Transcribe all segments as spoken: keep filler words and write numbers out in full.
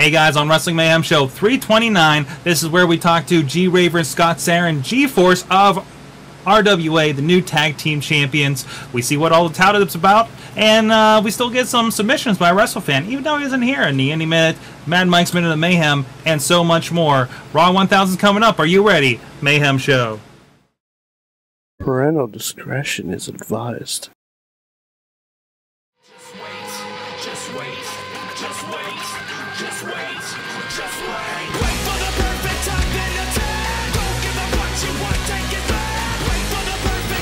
Hey guys, on Wrestling Mayhem Show three twenty-nine, this is where we talk to G-Raver and Scott Sarin, G-Force of R W A, the new tag team champions. We see what all the tout up's about, and uh, we still get some submissions by a WrestleFan, even though he isn't here in the Indie Minute, Mad Mike's Minute of Mayhem, and so much more. Raw one thousand coming up. Are you ready? Mayhem Show. Parental discretion is advised.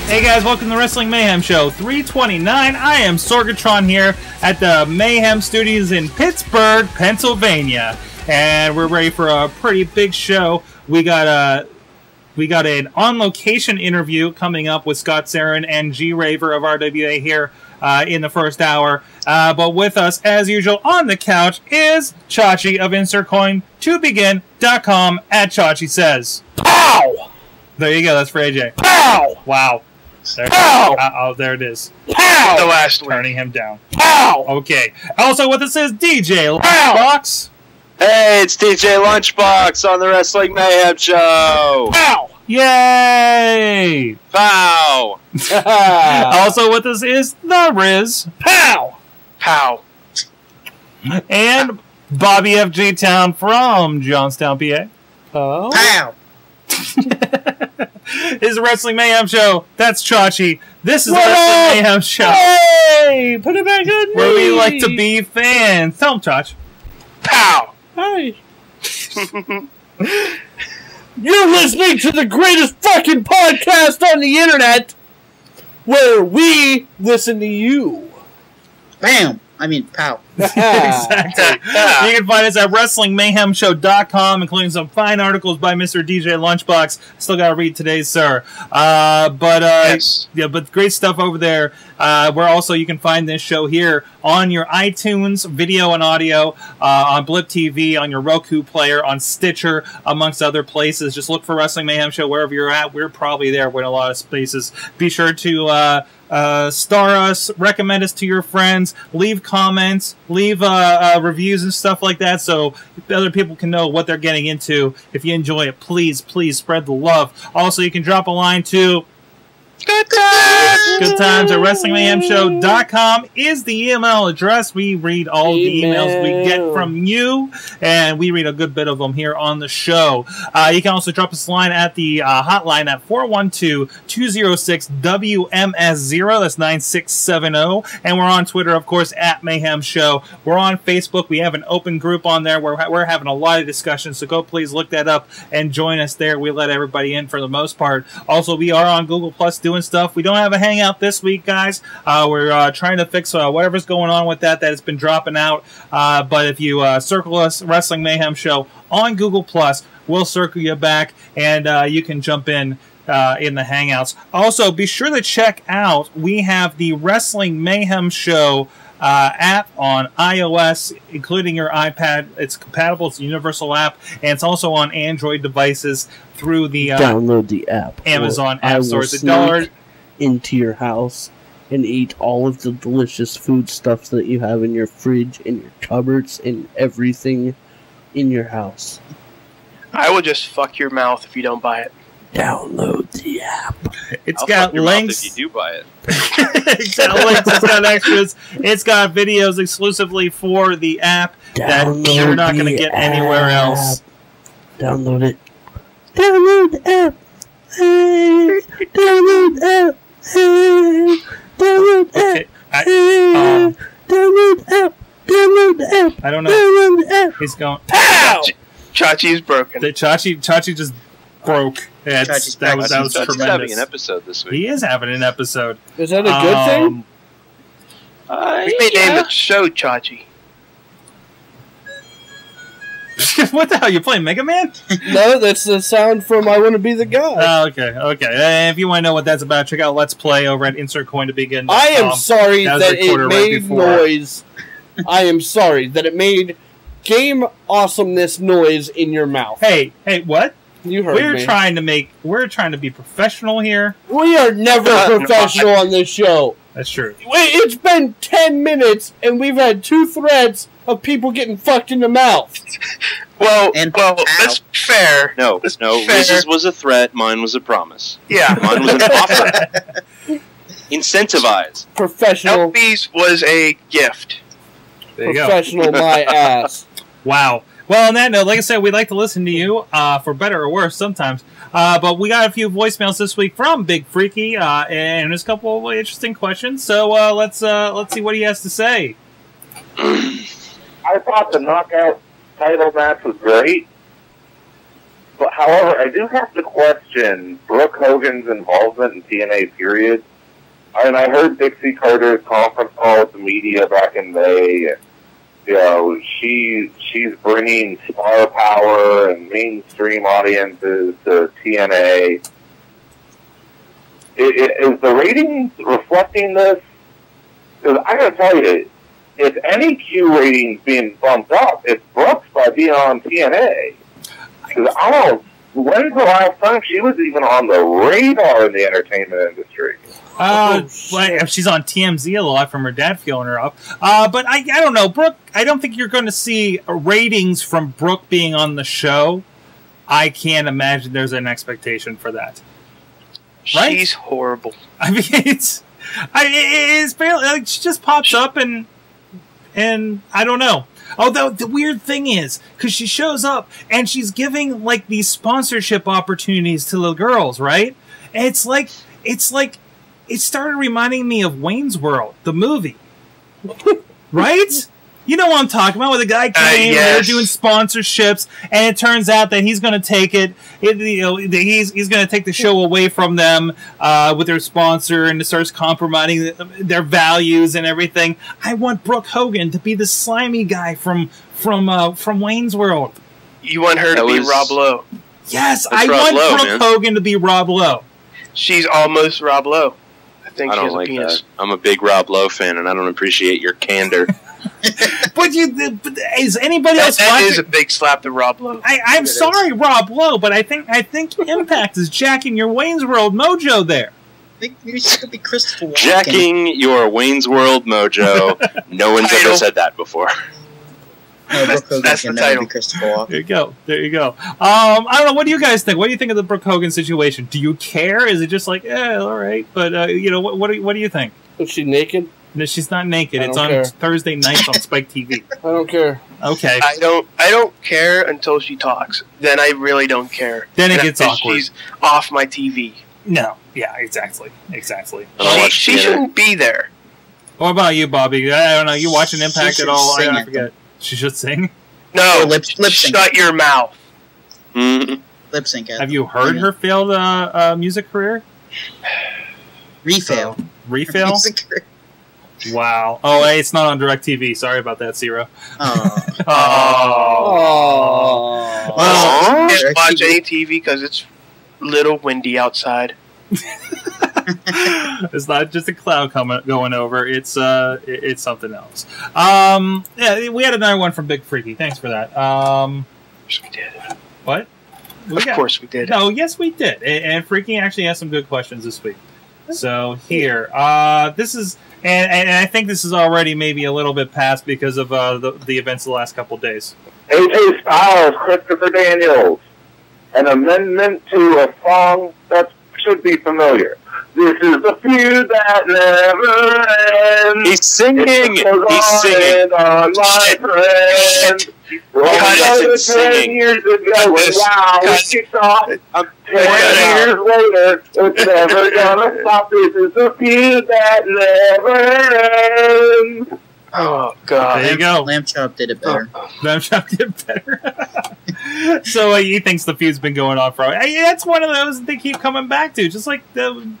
Hey guys, welcome to the Wrestling Mayhem Show three twenty-nine. I am Sorgatron here at the Mayhem Studios in Pittsburgh, Pennsylvania, and we're ready for a pretty big show. We got a we got an on-location interview coming up with Scott Sarin and G-Raver of R W A here uh, in the first hour. Uh, but with us, as usual, on the couch is Chachi of insert coin to begin dot com at Chachi Says. Pow! There you go. That's for A J. Pow! Wow. There, Pow! Uh, oh, there it is. Pow! The last one. Turning him down. Pow! Okay. Also with us is D J Lunchbox. Hey, it's D J Lunchbox on the Wrestling Mayhem Show. Pow! Yay! Pow! Also with us is The Riz. Pow! Pow. And Bobby F G Town from Johnstown, P A. Oh. Pow! This is a Wrestling Mayhem Show. That's Chachi. This is a Wrestling Mayhem Show. Hey, put it back on me. Where we like to be fans. Tell them, Chachi. Pow! Hey. You're listening to the greatest fucking podcast on the internet, where we listen to you. Bam. I mean, pow. Exactly. Yeah. You can find us at wrestling mayhem show dot com, including some fine articles by Mister D J Lunchbox. Still got to read today, sir. Uh, but uh, yes. yeah, but great stuff over there. Uh, where also you can find this show here on your iTunes, video and audio, uh, on Blip T V, on your Roku player, on Stitcher, amongst other places. Just look for Wrestling Mayhem Show wherever you're at. We're probably there in a lot of spaces. Be sure to uh, uh, star us, recommend us to your friends, leave comments, leave uh, uh, reviews and stuff like that so other people can know what they're getting into. If you enjoy it, please, please spread the love. Also, you can drop a line to... Good times. Good times at wrestling mayhem show dot com is the email address. We read all email. the emails we get from you, and we read a good bit of them here on the show. Uh, you can also drop us a line at the uh, hotline at four one two, two oh six, W M S zero. That's nine six seven zero. And we're on Twitter, of course, at Mayhem Show. We're on Facebook. We have an open group on there where we're having a lot of discussions, so go please look that up and join us there. We let everybody in for the most part. Also, we are on Google Plus doing stuff. We don't have a hangout this week, guys. Uh, we're uh, trying to fix uh, whatever's going on with that that has been dropping out. Uh, but if you uh, circle us, Wrestling Mayhem Show, on Google Plus, we'll circle you back, and uh, you can jump in uh, in the hangouts. Also, be sure to check out, we have the Wrestling Mayhem Show Uh, app on iOS, including your iPad. It's compatible. It's a universal app, and it's also on Android devices through the uh, download the app Amazon App Store. It's a dollar into your house and eat all of the delicious food stuffs that you have in your fridge, in your cupboards, and everything in your house. I will just fuck your mouth if you don't buy it. Download the app. It's I'll got links. If you do buy it, it's got links. It's got extras. It's got videos exclusively for the app download that you're not going to get app. anywhere else. Download it. Download the app. Hey. Download app. Hey. Download app. Hey. Download app. Download the app. I don't know. Download the app. He's going. Pow! Chachi is broken. The Chachi. Chachi just. Broke. Yeah, that was, that was Chachi's tremendous. Having an episode this week. He is having an episode. Is that a good um, thing? Uh, we may yeah. name the show Chachi. What the hell? You're playing Mega Man? No, that's the sound from I Want to Be the Guy. Oh, okay, okay. And if you want to know what that's about, check out Let's Play over at insert coin to begin dot com. I am sorry that, that it made right noise. I am sorry that it made game awesomeness noise in your mouth. Hey, hey, what? You heard we're me. trying to make we're trying to be professional here. We are never uh, professional on this show. That's true. It's been ten minutes and we've had two threads of people getting fucked in the mouth. Well, and well, ow. That's fair. No, that's no. Fair. Riz's was a threat. Mine was a promise. Yeah, mine was an offer. Incentivize. Professional. L B's was a gift. There Professional, you go. My ass. Wow. Well, on that note, like I said, we'd like to listen to you, uh, for better or worse sometimes. Uh, but we got a few voicemails this week from Big Freaky, uh, and there's a couple of interesting questions. So uh, let's uh, let's see what he has to say. I thought the knockout title match was great, but however, I do have to question Brooke Hogan's involvement in T N A. Period. And I heard Dixie Carter's conference call with the media back in May. You know, she, she's bringing star power and mainstream audiences to T N A. It, it, is the ratings reflecting this? Because I gotta tell you, if any Q ratings being bumped up, it's Brooks by being on T N A. Because I don't. When's the last time she was even on the radar in the entertainment industry? Uh, oh, she's on T M Z a lot from her dad feeling her up. Uh, but I, I don't know, Brooke, I don't think you're going to see ratings from Brooke being on the show. I can't imagine there's an expectation for that. Right? She's horrible. I mean, it's, I, it's barely, like, she just pops up and, and I don't know. Although the weird thing is, because she shows up and she's giving like these sponsorship opportunities to the girls, right? And it's like, it's like, it started reminding me of Wayne's World, the movie, right? You know what I'm talking about? Where the guy came, uh, yes. They're doing sponsorships, and it turns out that he's going to take it. it you know, he's he's going to take the show away from them uh, with their sponsor, and it starts compromising their values and everything. I want Brooke Hogan to be the slimy guy from from uh, from Wayne's World. You want her that to was... be Rob Lowe? Yes, That's I Rob want Lowe, Brooke man. Hogan to be Rob Lowe. She's almost Rob Lowe. I think I she don't has like a penis. That. I'm a big Rob Lowe fan, and I don't appreciate your candor. But you, but is anybody that, else? That watching? Is a big slap to Rob Lowe. I, I'm it sorry, is. Rob Lowe, but I think I think Impact is jacking your Wayne's World mojo there. I think you should be Christopher Walken. Jacking your Wayne's World mojo. No one's ever said that before. No, that's that's the title. There you go. There you go. Um, I don't know. What do you guys think? What do you think of the Brooke Hogan situation? Do you care? Is it just like, eh, all right? But uh, you know, what, what do you, what do you think? Is she naked? No, she's not naked. It's on care. Thursday nights on Spike T V. I don't care. Okay. I don't. I don't care until she talks. Then I really don't care. Then it and gets awkward. She's off my T V. No. Yeah. Exactly. Exactly. She, she shouldn't be there. What about you, Bobby? I don't know. You watching Impact at all? I forget. She should sing? No, lip, lip sync. Shut your mouth. Mm-hmm. Lip sync. Have you heard her failed uh, uh, music career? Refail. So, refail? Wow. Oh, it's not on DirecTV. Sorry about that, Zero. Oh. Oh. Oh. Well, I can't watch any T V because it's a little windy outside. It's not just a cloud coming going over. It's uh, it, it's something else. Um, yeah, we had another one from Big Freaky. Thanks for that. Um, of course we did. What? We of got, course we did. No, yes we did. And, and Freaky actually has some good questions this week. So here, uh, this is, and, and I think this is already maybe a little bit past because of uh, the the events of the last couple of days. A J Styles, Christopher Daniels, an amendment to a song that should be familiar. This is the feud that never ends. He's singing. He's singing. On my friend. Cut it. Ten years ago, wow, it kicked off. Ten years later, it's never gonna stop. This is the feud that never ends. Oh God! There you go. Lamb Chop did it better. Oh. Lamb Chop did it better. So uh, he thinks the feud's been going on for. I mean, that's one of those that they keep coming back to, just like the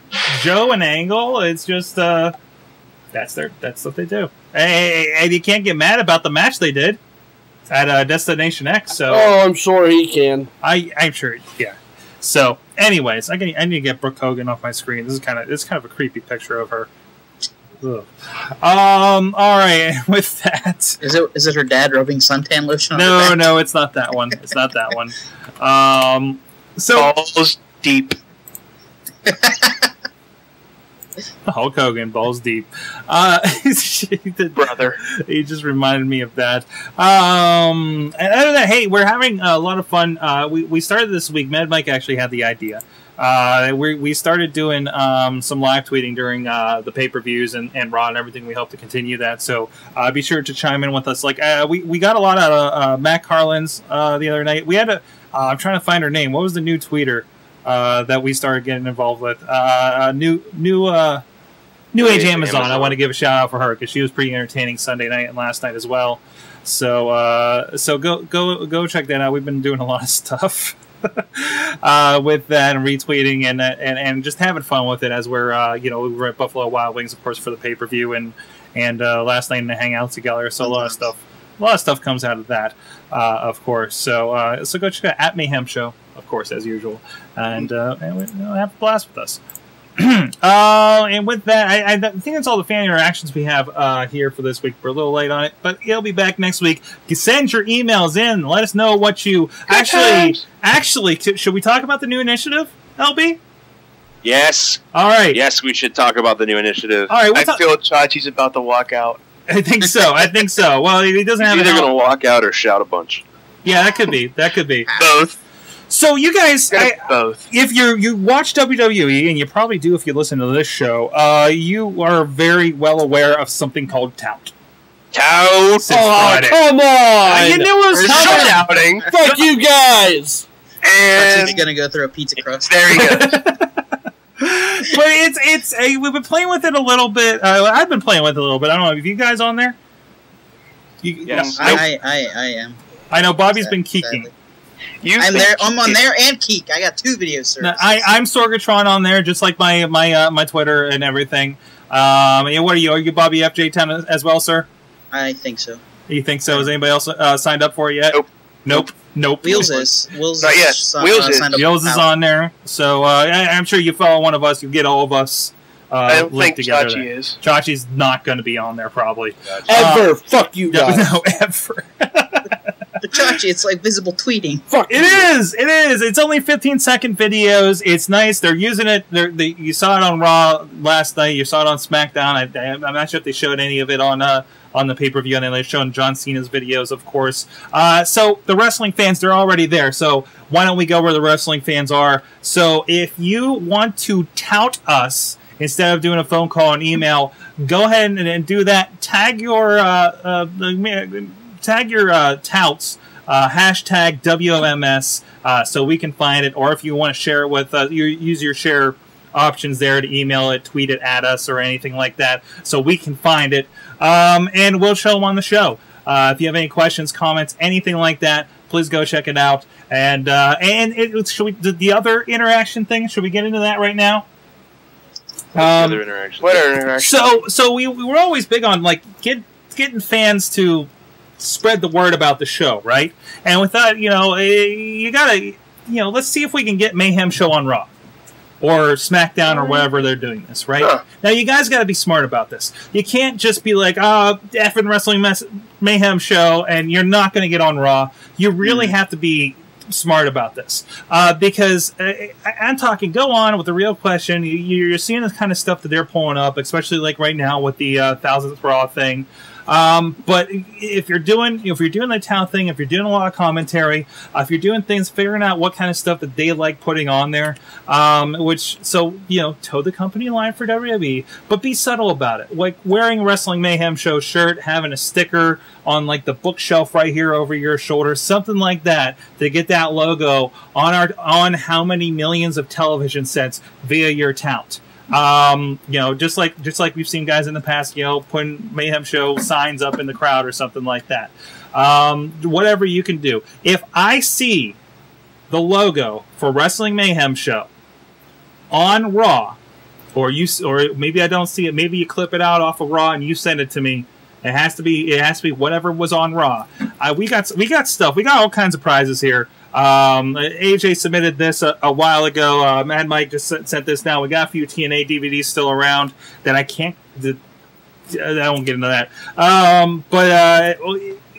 Joe and Angle. It's just uh, that's their that's what they do. And you can't get mad about the match they did at uh, Destination X. So oh, I'm sure he can. I I'm sure. Yeah. So, anyways, I can I need to get Brooke Hogan off my screen. This is kind of this is kind of a creepy picture of her. Ugh. Um. All right. With that, is it is it her dad rubbing suntan lotion? On no, her back? No, it's not that one. It's not that one. Um. So balls deep. Hulk Hogan, balls deep. Uh, Brother. He just reminded me of that. Um, and other than that, hey, we're having a lot of fun. Uh, we, we started this week. Mad Mike actually had the idea. Uh, we, we started doing um, some live tweeting during uh, the pay-per-views and, and Raw and everything. We hope to continue that. So uh, be sure to chime in with us. Like uh, we, we got a lot out of uh, Matt Carlin's uh, the other night. We had a... Uh, I'm trying to find her name. What was the new tweeter uh, that we started getting involved with? Uh, new new uh, New Age Amazon. Amazon. I want to give a shout out for her because she was pretty entertaining Sunday night and last night as well. So uh, so go go go check that out. We've been doing a lot of stuff uh, with that and retweeting and, and and just having fun with it as we're uh, you know we were at Buffalo Wild Wings, of course, for the pay per view and and uh, last night in the Hangouts together. So a lot of stuff. A lot of stuff comes out of that, uh, of course. So, uh, so go check out at Mayhem Show, of course, as usual, and, uh, and we, you know, have a blast with us. uh, and with that, I, I think that's all the fan interactions we have uh, here for this week. We're a little late on it, but it'll be back next week. You send your emails in. Let us know what you Good actually times. actually. T- should we talk about the new initiative, L B? Yes. All right. Yes, we should talk about the new initiative. All right. We'll I ta- feel Chachi's about to walk out. I think so. I think so. Well, he doesn't have. He's either going to walk out or shout a bunch. Yeah, that could be. That could be both. So you guys, I, both. If you you watch W W E, and you probably do if you listen to this show, uh, you are very well aware of something called tout. Tout. Oh, come on! I you knew it was coming. Fuck you guys. And Archie's going to go through a pizza crust. There he goes. But it's it's a, we've been playing with it a little bit. Uh, I've been playing with it a little bit. I don't know. Have you guys on there? You, yes, no, I, I I am. I know Bobby's Sad, been keeking. I'm there. I'm on there and keek. I got two video services. I I'm Sorgatron on there, just like my my uh, my Twitter and everything. Um, and what are you? Are you Bobby F J ten as well, sir? I think so. You think so? Has anybody else uh, signed up for it yet? Nope. Nope. Nope. Wheels is. Wheels Not is. Yet. Wheels, uh, is. Wheels is on there. So uh, I, I'm sure you follow one of us, you get all of us uh, I don't linked think together. Chachi is. Chachi's not going to be on there, probably. Gotcha. Ever. Uh, Fuck you guys. No, no ever. But Chachi, it's like visible tweeting. Fuck It you. is. It is. It's only fifteen second videos. It's nice. They're using it. They're, they, you saw it on Raw last night. You saw it on SmackDown. I, I, I'm not sure if they showed any of it on... Uh, on the pay-per-view, and they've shown John Cena's videos, of course. Uh, so the wrestling fans, they're already there, so why don't we go where the wrestling fans are? So if you want to tout us instead of doing a phone call and email, go ahead and, and do that. Tag your uh, uh, tag your uh, touts, uh, hashtag W M S, uh, so we can find it, or if you want to share it with us, uh, you use your share options there to email it, tweet it at us, or anything like that, so we can find it. Um, and we'll show them on the show. Uh, if you have any questions, comments, anything like that, please go check it out. And uh, and it, should we the other interaction thing? Should we get into that right now? Um, other interaction. What other interaction? So so we we were always big on like get getting fans to spread the word about the show, right? And we thought, you know, you gotta, you know, let's see if we can get Mayhem Show on Raw. Or SmackDown or whatever they're doing this, right? Huh. Now, you guys got to be smart about this. You can't just be like, oh, effing Wrestling mess- Mayhem Show, and you're not going to get on Raw. You really mm. have to be smart about this. Uh, because uh, I'm talking, go on with the real question. You, you're seeing the kind of stuff that they're pulling up, especially like right now with the uh, thousandth Raw thing. Um, but if you're doing if you're doing the town thing, if you're doing a lot of commentary, uh, if you're doing things, figuring out what kind of stuff that they like putting on there, um, which so you know, toe the company line for W W E, but be subtle about it. Like wearing Wrestling Mayhem Show shirt, having a sticker on like the bookshelf right here over your shoulder, something like that, to get that logo on our on how many millions of television sets via your tout. Um, you know, just like just like we've seen guys in the past, you know, putting Mayhem Show signs up in the crowd or something like that. Um, whatever you can do. If I see the logo for Wrestling Mayhem Show on Raw, or you, or maybe I don't see it, maybe you clip it out off of Raw and you send it to me. It has to be it has to be whatever was on Raw. Uh, we got we got stuff. We got all kinds of prizes here. Um, A J submitted this a, a while ago. Uh, Mad Mike just sent, sent this now. We got a few T N A D V Ds still around that I can't. That, I won't get into that. Um, but uh,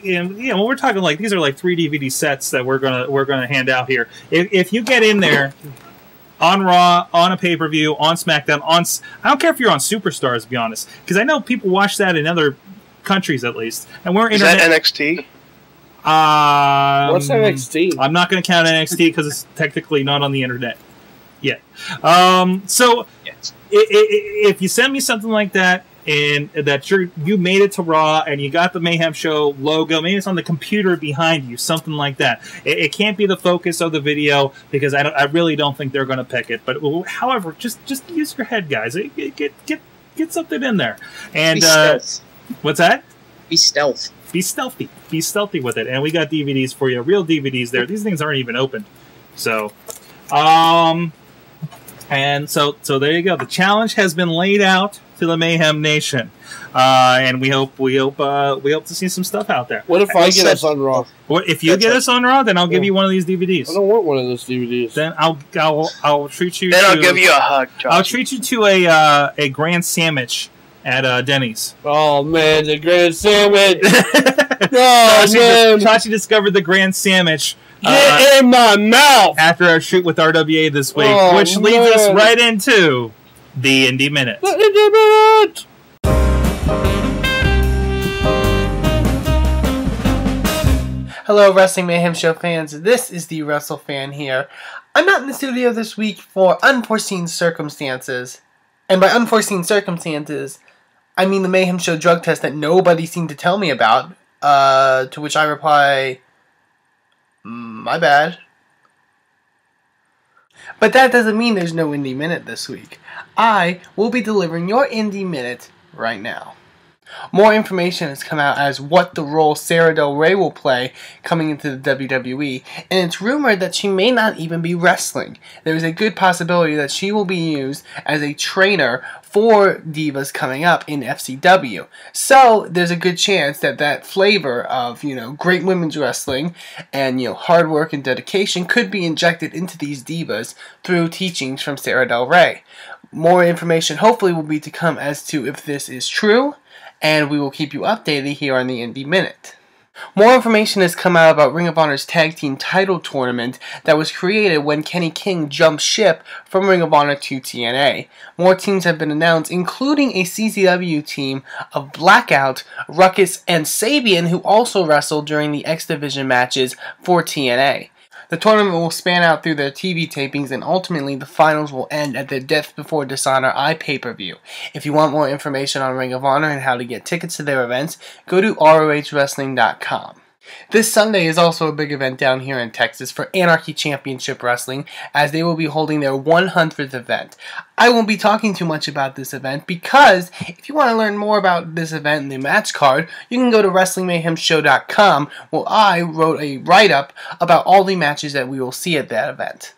and, you know, we're talking like these are like three D V D sets that we're gonna we're gonna hand out here. If, if you get in there on Raw, on a pay-per-view, on SmackDown, on... I don't care if you're on Superstars, to be honest, because I know people watch that in other countries, at least. And we're Is internet- that N X T? Um, What's N X T? I'm not going to count N X T because it's technically not on the internet yet. Um, so, yes. it, it, if you send me something like that, and that you you made it to Raw, and you got the Mayhem Show logo, maybe it's on the computer behind you, something like that. It, it can't be the focus of the video, because I, don't, I really don't think they're going to pick it. But however, just just use your head, guys. Get get get, get something in there. And be uh, what's that? Be stealth. Be stealthy. Be stealthy with it. And we got D V Ds for you, real D V Ds there. These things aren't even opened. So, um, and so so there you go. The challenge has been laid out to the Mayhem Nation, uh, and we hope we hope uh, we hope to see some stuff out there. What if I, I get said, us on Raw? What if you That's get it. us on Raw? Then I'll give yeah. you one of these D V Ds. I don't want one of those D V Ds. Then I'll I'll, I'll treat you. Then to, I'll give you a hug. Josh. I'll treat you to a uh, a grand sandwich. At uh, Denny's. Oh man, the grand sandwich! No, Tachi man. Di- Tachi discovered the grand sandwich. Get uh, in my mouth! After our shoot with R W A this week, oh, which man. leads us right into the Indie Minute. The Indie Minute. Hello, Wrestling Mayhem Show fans. This is the Wrestle Fan here. I'm not in the studio this week for unforeseen circumstances, and by unforeseen circumstances, I mean the Mayhem Show drug test that nobody seemed to tell me about, uh, to which I reply, my bad. But that doesn't mean there's no Indie Minute this week. I will be delivering your Indie Minute right now. More information has come out as what the role Sarah Del Rey will play coming into the W W E, and it's rumored that she may not even be wrestling. There is a good possibility that she will be used as a trainer for divas coming up in F C W. So there's a good chance that that flavor of, you know, great women's wrestling and, you know, hard work and dedication could be injected into these divas through teachings from Sarah Del Rey. More information hopefully will be to come as to if this is true, and we will keep you updated here on the Indie Minute. More information has come out about Ring of Honor's Tag Team Title Tournament that was created when Kenny King jumped ship from Ring of Honor to T N A. More teams have been announced, including a C C W team of Blackout, Ruckus, and Sabian, who also wrestled during the X Division matches for T N A. The tournament will span out through their T V tapings, and ultimately the finals will end at their Death Before Dishonor I pay-per-view. If you want more information on Ring of Honor and how to get tickets to their events, go to R O H wrestling dot com. This Sunday is also a big event down here in Texas for Anarchy Championship Wrestling, as they will be holding their one hundredth event. I won't be talking too much about this event because if you want to learn more about this event and the match card, you can go to Wrestling Mayhem Show dot com, where I wrote a write-up about all the matches that we will see at that event.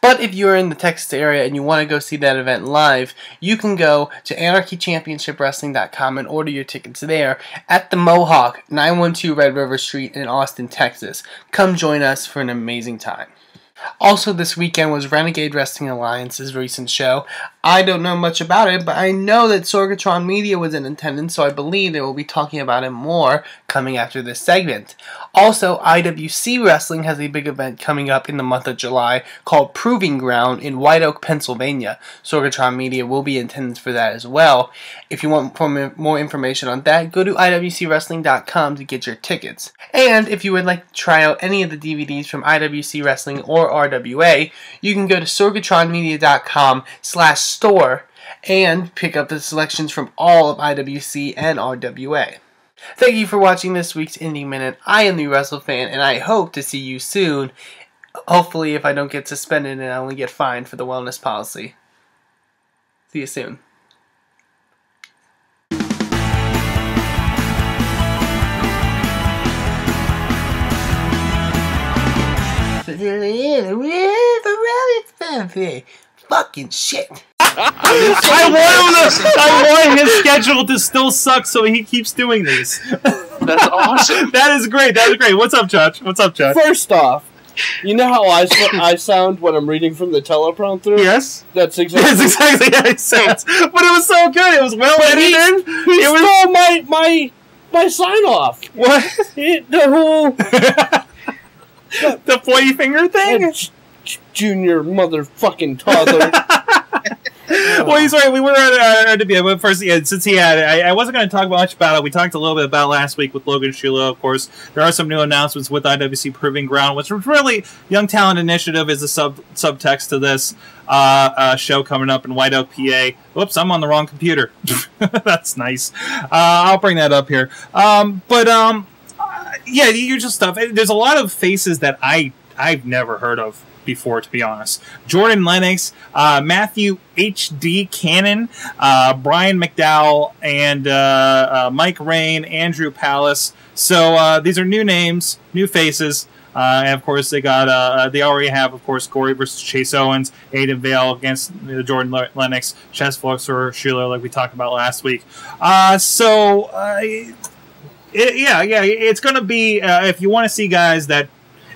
But if you're in the Texas area and you want to go see that event live, you can go to Anarchy Championship Wrestling dot com and order your tickets there at the Mohawk, nine one two Red River Street in Austin, Texas. Come join us for an amazing time. Also this weekend was Renegade Wrestling Alliance's recent show. I don't know much about it, but I know that Sorgatron Media was in attendance, so I believe they will be talking about it more coming after this segment. Also, I W C Wrestling has a big event coming up in the month of July called Proving Ground in White Oak, Pennsylvania. Sorgatron Media will be in attendance for that as well. If you want more information on that, go to I W C wrestling dot com to get your tickets. And if you would like to try out any of the D V Ds from I W C Wrestling or R W A, you can go to sorgatron media dot com slash store and pick up the selections from all of I W C and R W A. Thank you for watching this week's Indie Minute. I am the Wrestle Fan, and I hope to see you soon. Hopefully, if I don't get suspended and I only get fined for the wellness policy. See you soon. Fucking shit. I want him to, I want his schedule to still suck, so he keeps doing these. That's awesome. That is great. That is great. What's up, Josh? What's up, Josh? First off, you know how I, so- I sound when I'm reading from the teleprompter? Yes. That's exactly, That's exactly how it sounds. But it was so good. It was well edited. He, he it was my my my sign off. What? It, the whole. The pointy finger thing? junior motherfucking toddler. Well, he's right. We were at R W. But first, yeah, since he had, I, I wasn't going to talk much about it. We talked a little bit about last week with Logan Shula. Of course, there are some new announcements with I W C Proving Ground, which was really Young Talent Initiative is the sub subtext to this uh, uh, show coming up in White Oak, P A. Whoops, I'm on the wrong computer. That's nice. Uh, I'll bring that up here. Um, but um, uh, yeah, the usual stuff. There's a lot of faces that I I've never heard of before, to be honest. Jordan Lennox, uh, Matthew H D Cannon, uh, Brian McDowell, and uh, uh, Mike Rain, Andrew Palace. So uh, these are new names, new faces. Uh, and of course, they got uh, they already have, of course, Corey versus Chase Owens, Aiden Vale against uh, Jordan Lennox, Chess Fluxer, Schuler, like we talked about last week. Uh, so uh, it, yeah, yeah, it's going to be uh, if you want to see guys that.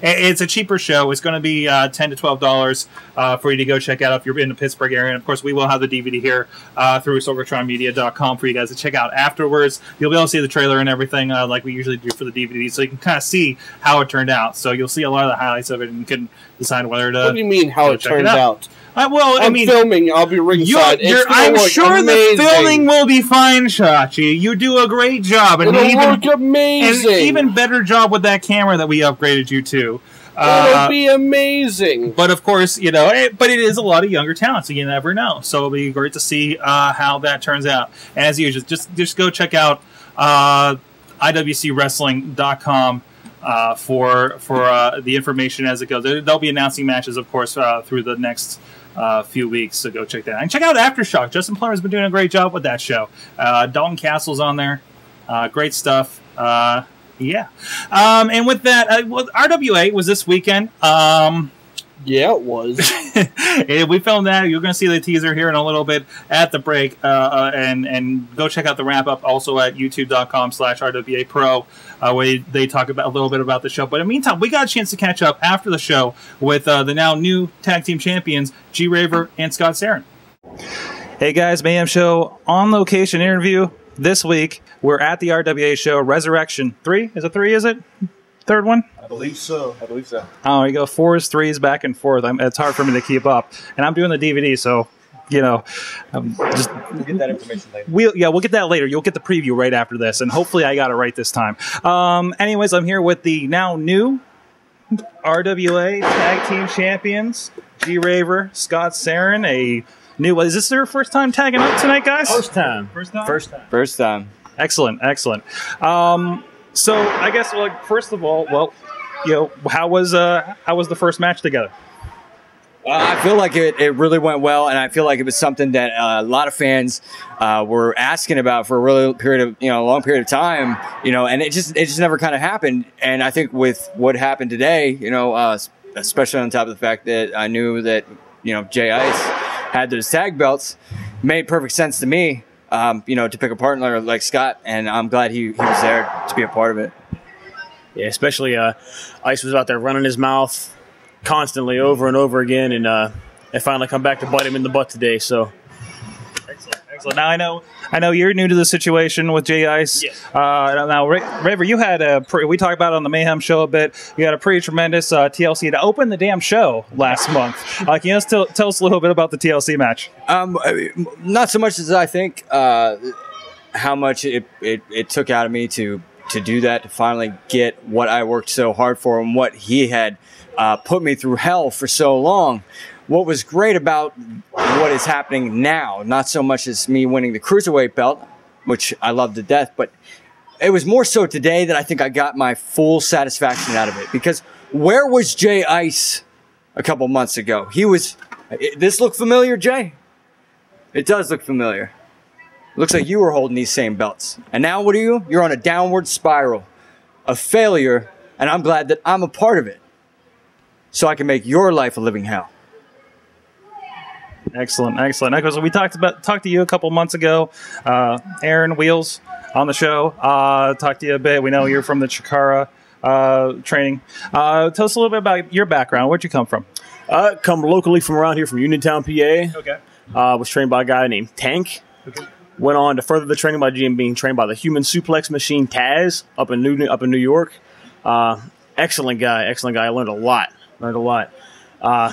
It's a cheaper show. It's going to be uh, ten to twelve dollars uh, for you to go check out if you're in the Pittsburgh area. And of course, we will have the D V D here uh, through Sorgatron Media dot com for you guys to check out afterwards. You'll be able to see the trailer and everything uh, like we usually do for the D V D, so you can kind of see how it turned out. So you'll see a lot of the highlights of it, and you can decide whether to. What do you mean how it turned out? Uh, well, I'm I mean, filming. I'll be ringside. You're, you're, I'm sure amazing. The filming will be fine, Shachi. You do a great job, and it'll even look amazing. An even better job with that camera that we upgraded you to. Uh, it'll be amazing. But of course, you know. It, but it is a lot of younger talent, so you never know. So it'll be great to see uh, how that turns out. And as usual, just just go check out uh, I W C Wrestling dot com. Uh, for for uh, the information as it goes. They'll be announcing matches, of course, uh, through the next uh, few weeks, so go check that out. And check out Aftershock. Justin Plummer's been doing a great job with that show. Uh, Dalton Castle's on there. Uh, great stuff. Uh, yeah. Um, and with that, uh, well, R W A was this weekend. Um, yeah, it was. We filmed that. You're going to see the teaser here in a little bit at the break. Uh, uh, and, and go check out the wrap-up also at YouTube dot com slash R W A Pro. Uh, where they talk about a little bit about the show. But in the meantime, we got a chance to catch up after the show with uh, the now new tag team champions, G Raver and Scott Sarin. Hey guys, Mayhem Show on location interview this week. We're at the R W A show, Resurrection three. Is it three, is it? Third one? I believe so. I believe so. Oh, you go fours, threes, back and forth. I'm, it's hard for me to keep up. And I'm doing the D V D, so... You know, um, just we'll get that information later. We'll, yeah, we'll get that later. You'll get the preview right after this, and hopefully I got it right this time. Um, anyways, I'm here with the now new R W A Tag Team Champions, G Raver, Scott Sarin. A new is this their first time tagging up tonight, guys? First time. First time. First time. First time. Excellent, excellent. Um, so I guess, well, like, first of all, well, you know, how was uh, how was the first match together? Uh, I feel like it, it really went well, and I feel like it was something that uh, a lot of fans uh, were asking about for a really period of, you know, a long period of time, you know, and it just it just never kind of happened. And I think with what happened today, you know, uh, especially on top of the fact that I knew that, you know, Jay Ice had those tag belts, made perfect sense to me, um, you know, to pick a partner like Scott, and I'm glad he, he was there to be a part of it. Yeah, especially uh, Ice was out there running his mouth constantly over and over again, and uh, I finally come back to bite him in the butt today. So, excellent, excellent. Now I know, I know you're new to the situation with Jay Ice. Yes. Uh, now, Raver, you had a pre we talked about it on the Mayhem show a bit. You had a pretty tremendous uh, T L C to open the damn show last month. Uh, can you just tell, tell us a little bit about the T L C match? Um, I mean, not so much as I think uh, how much it, it it took out of me to to do that, to finally get what I worked so hard for and what he had. Uh, put me through hell for so long. What was great about what is happening now, not so much as me winning the Cruiserweight belt, which I love to death, but it was more so today that I think I got my full satisfaction out of it. Because where was Jay Ice a couple months ago? He was... This look familiar, Jay? It does look familiar. Looks like you were holding these same belts. And now what are you? You're on a downward spiral of failure, and I'm glad that I'm a part of it. So I can make your life a living hell. Excellent, excellent. So we talked about talked to you a couple months ago, uh, Aaron Wheels on the show. Uh, talked to you a bit. We know you're from the Chikara uh, training. Uh, tell us a little bit about your background. Where'd you come from? Uh, come locally from around here, from Uniontown, P A. Okay. Uh, was trained by a guy named Tank. Okay. Went on to further the training by G M, being trained by the Human Suplex Machine Taz up in New up in New York. Uh, excellent guy, excellent guy. I learned a lot. Learned a lot. Uh, Uh,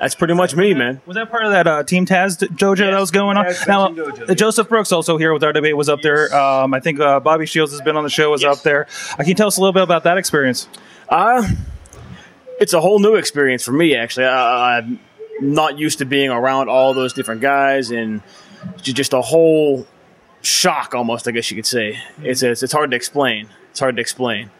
that's pretty much me, man. Was that part of that uh, Team Taz dojo yes, that was going on? Taz, now, dojo, Joseph Brooks, also here with our debate, was up yes. there. Um, I think uh, Bobby Shields has been on the show, was yes. up there. Uh, can you tell us a little bit about that experience? Uh, it's a whole new experience for me, actually. I, I'm not used to being around all those different guys, and just a whole shock almost, I guess you could say. Mm-hmm. It's, it's, it's hard to explain. It's hard to explain.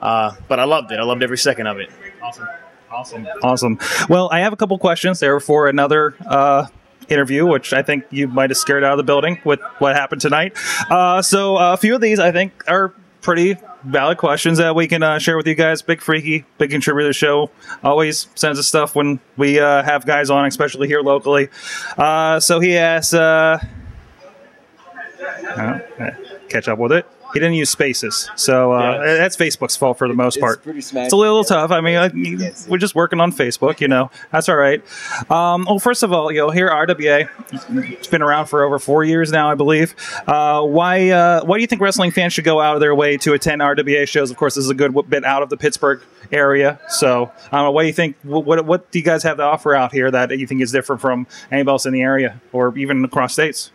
Uh, but I loved it. I loved every second of it. Awesome. Awesome. Awesome. Well, I have a couple questions there for another uh, interview, which I think you might have scared out of the building with what happened tonight. Uh, so uh, a few of these, I think, are pretty valid questions that we can uh, share with you guys. Big Freaky, big contributor to the show, always sends us stuff when we uh, have guys on, especially here locally. Uh, so he asks, uh, oh, catch up with it. He didn't use spaces, so uh, yeah. that's Facebook's fault for the most part. It's pretty smack. It's a little yeah. tough. I mean, I, yes. we're just working on Facebook, you know. That's all right. Um, well, first of all, you know, here at R W A, it's been around for over four years now, I believe. Uh, why uh, Why do you think wrestling fans should go out of their way to attend R W A shows? Of course, this is a good bit out of the Pittsburgh area. So, I don't know, what do you think? What, what do you guys have to offer out here that you think is different from anybody else in the area or even across states?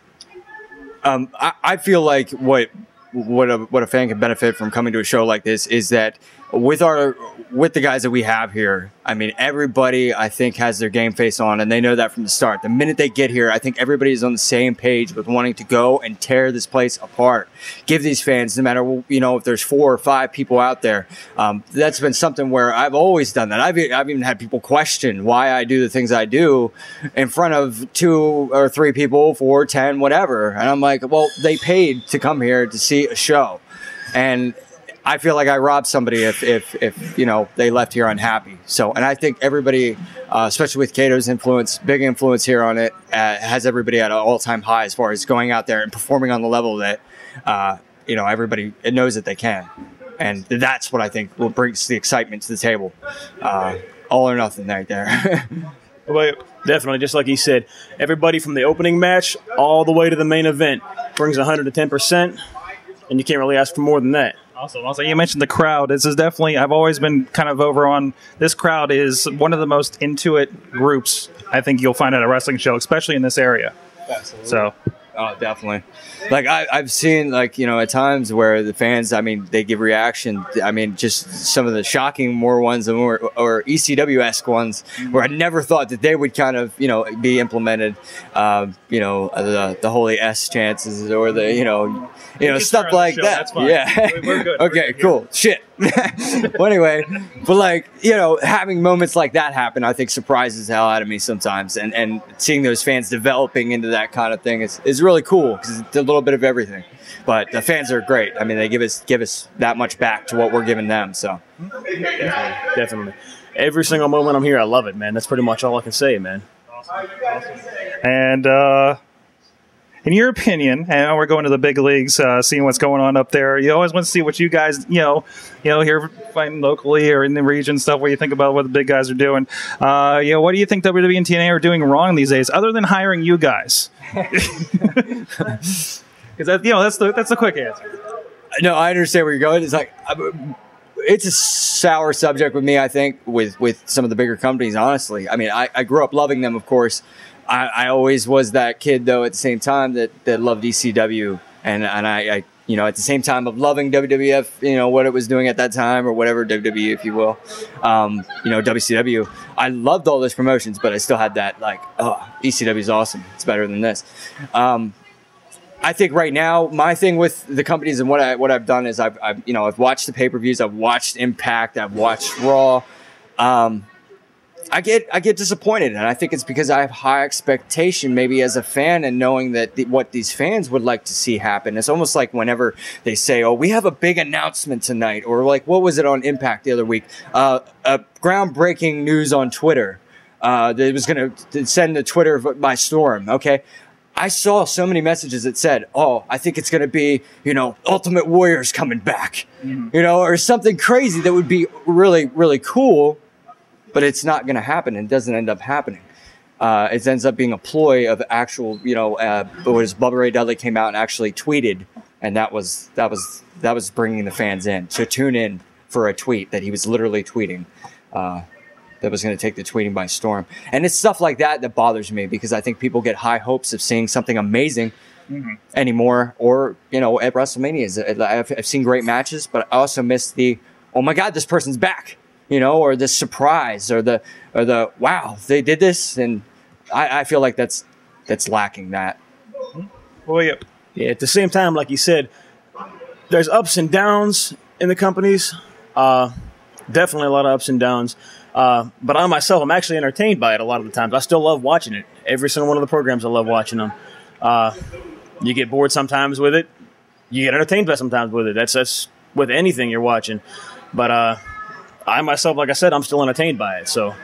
Um, I, I feel like what... What a, what a fan can benefit from coming to a show like this is that with our with the guys that we have here, I mean, everybody, I think, has their game face on, and they know that from the start. The minute they get here, I think everybody is on the same page with wanting to go and tear this place apart. Give these fans, no matter, you know, if there's four or five people out there, um, that's been something where I've always done that. I've, I've even had people question why I do the things I do in front of two or three people, four, ten, whatever. And I'm like, well, they paid to come here to see a show, and I feel like I robbed somebody if, if, if you know, they left here unhappy. So, and I think everybody, uh, especially with Cato's influence, big influence here on it, uh, has everybody at an all-time high as far as going out there and performing on the level that, uh, you know, everybody it knows that they can. And that's what I think will brings the excitement to the table. Uh, all or nothing right there. Well, definitely, just like he said, everybody from the opening match all the way to the main event brings one hundred ten percent, and you can't really ask for more than that. Awesome. Also, you mentioned the crowd. This is definitely, I've always been kind of over on, this crowd is one of the most into it groups I think you'll find at a wrestling show, especially in this area. Absolutely. So, oh, definitely. Like, I, I've seen, like, you know, at times where the fans, I mean, they give reaction. I mean, just some of the shocking more ones or, or E C W-esque ones where I never thought that they would kind of, you know, be implemented, uh, you know, the, the holy S chances or the, you know, You know, stuff like that. Yeah. We're good. Okay, cool. Shit. Well, anyway, but like, you know, having moments like that happen, I think surprises the hell out of me sometimes. And and seeing those fans developing into that kind of thing is, is really cool because it's a little bit of everything. But the fans are great. I mean, they give us give us that much back to what we're giving them. So definitely. Definitely. Every single moment I'm here, I love it, man. That's pretty much all I can say, man. Awesome. Awesome. And, uh, in your opinion, and we're going to the big leagues, uh, seeing what's going on up there. You always want to see what you guys, you know, you know, here fighting locally or in the region stuff. What you think about what the big guys are doing? Uh, you know, what do you think W W E and T N A are doing wrong these days, other than hiring you guys? Because that, you know, that's the that's the quick answer. No, I understand where you're going. It's like. I'm, It's a sour subject with me, I think, with, with some of the bigger companies, honestly. I mean, I, I grew up loving them, of course. I, I always was that kid, though, at the same time that, that loved E C W. And, and I, I, you know, at the same time of loving W W F, you know, what it was doing at that time or whatever, W W E, if you will, um, you know, W C W. I loved all those promotions, but I still had that, like, oh, E C W is awesome. It's better than this. Um, I think right now my thing with the companies and what I what I've done is I've, I've you know I've watched the pay-per-views, I've watched Impact, I've watched Raw. Um, I get I get disappointed, and I think it's because I have high expectation maybe as a fan and knowing that the, what these fans would like to see happen. It's almost like whenever they say, "Oh, we have a big announcement tonight," or like what was it on Impact the other week? Uh, uh, groundbreaking news on Twitter uh, that was going to send the Twitter by storm. Okay. I saw so many messages that said, oh, I think it's going to be, you know, Ultimate Warrior's coming back, mm. you know, or something crazy that would be really, really cool, but it's not going to happen. It doesn't end up happening. Uh, it ends up being a ploy of actual, you know, uh, was Bubba Ray Dudley came out and actually tweeted, and that was, that was, that was bringing the fans in. So tune in for a tweet that he was literally tweeting. Uh, that was going to take the tweeting by storm. And it's stuff like that that bothers me, because I think people get high hopes of seeing something amazing mm-hmm. anymore, or, you know, at WrestleMania. I've, I've seen great matches, but I also miss the, oh my God, this person's back, you know, or the surprise, or the, or the, wow, they did this. And I, I feel like that's, that's lacking that. Well, yeah. Yeah. At the same time, like you said, there's ups and downs in the companies. Uh, definitely a lot of ups and downs. Uh, but I myself, I'm actually entertained by it a lot of the times. I still love watching it. Every single one of the programs, I love watching them. Uh, you get bored sometimes with it. You get entertained by sometimes with it. That's, that's with anything you're watching. But uh, I myself, like I said, I'm still entertained by it. So.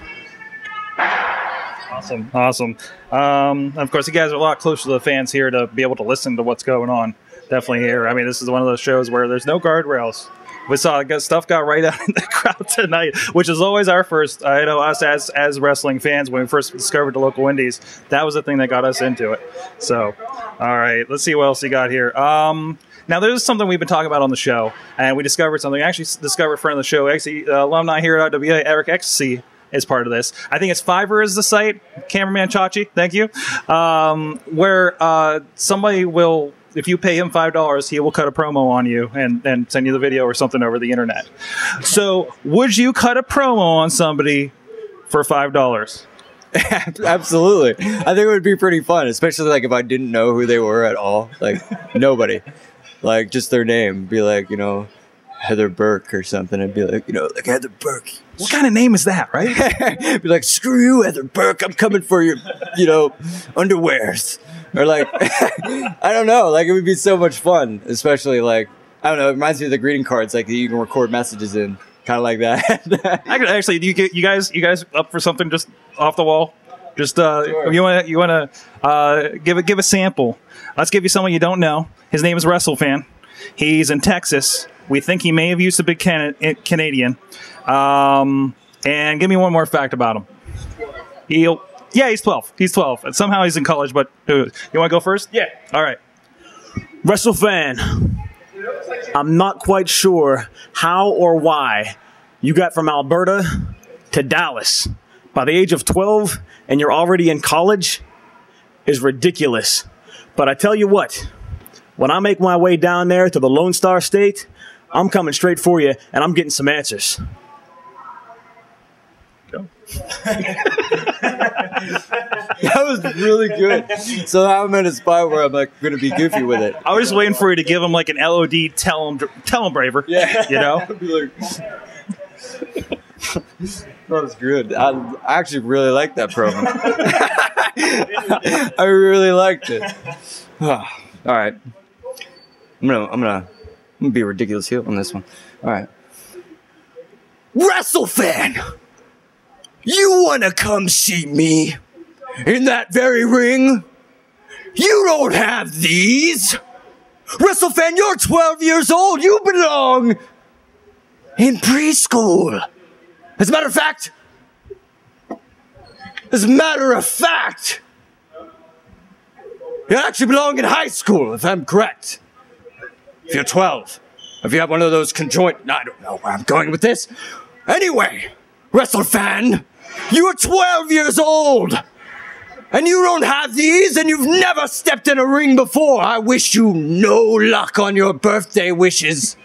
Awesome. Awesome. Um, of course, you guys are a lot closer to the fans here to be able to listen to what's going on. Definitely here. I mean, this is one of those shows where there's no guardrails. We saw stuff got right out in the crowd tonight, which is always our first. I know us as as wrestling fans, when we first discovered the local indies, that was the thing that got us into it. So, all right, let's see what else you got here. Um, now, there's something we've been talking about on the show, and we discovered something. We actually discovered a friend of the show, actually, uh, alumni here at I W A, Eric Ecstasy, is part of this. I think it's Fiverr is the site. Cameraman Chachi, thank you. Um, where uh, somebody will... If you pay him five dollars, he will cut a promo on you and, and send you the video or something over the internet. So would you cut a promo on somebody for five dollars? Absolutely. I think it would be pretty fun, especially like if I didn't know who they were at all. Like nobody. Like just their name. Be like, you know, Heather Burke or something. I'd be like, you know, like Heather Burke. What kind of name is that, right? Be like, screw you, Heather Burke. I'm coming for your, you know, underwears. Or like, I don't know, like it would be so much fun, especially like, I don't know, it reminds me of the greeting cards, like you can record messages in, kind of like that. I could actually, do you get, you guys, you guys up for something just off the wall? Just uh, sure. you want to, you want to uh, give a give a sample. Let's give you someone you don't know. His name is WrestleFan. He's in Texas. We think he may have used to be Can Canadian. Um, and give me one more fact about him. He'll. Yeah, he's twelve. He's twelve. And somehow he's in college, but dude, you want to go first? Yeah. All right. WrestleFan, I'm not quite sure how or why you got from Alberta to Dallas by the age of twelve and you're already in college is ridiculous. But I tell you what, when I make my way down there to the Lone Star State, I'm coming straight for you and I'm getting some answers. Go. That was really good. So now I'm in a spot where I'm like going to be goofy with it. I was just waiting for you to give him like an L O D. Tell him, tell him, Braver. Yeah, you know. Like, that was good. I, I actually really liked that promo. I really liked it. Oh, all right, I'm gonna, I'm gonna, I'm gonna be a ridiculous heel on this one. All right, WrestleFan. You want to come see me in that very ring? You don't have these. WrestleFan, you're twelve years old. You belong in preschool. As a matter of fact, as a matter of fact, you actually belong in high school, if I'm correct. If you're twelve, if you have one of those conjoint, I don't know where I'm going with this. Anyway, WrestleFan, you're twelve years old, and you don't have these, and you've never stepped in a ring before. I wish you no luck on your birthday wishes.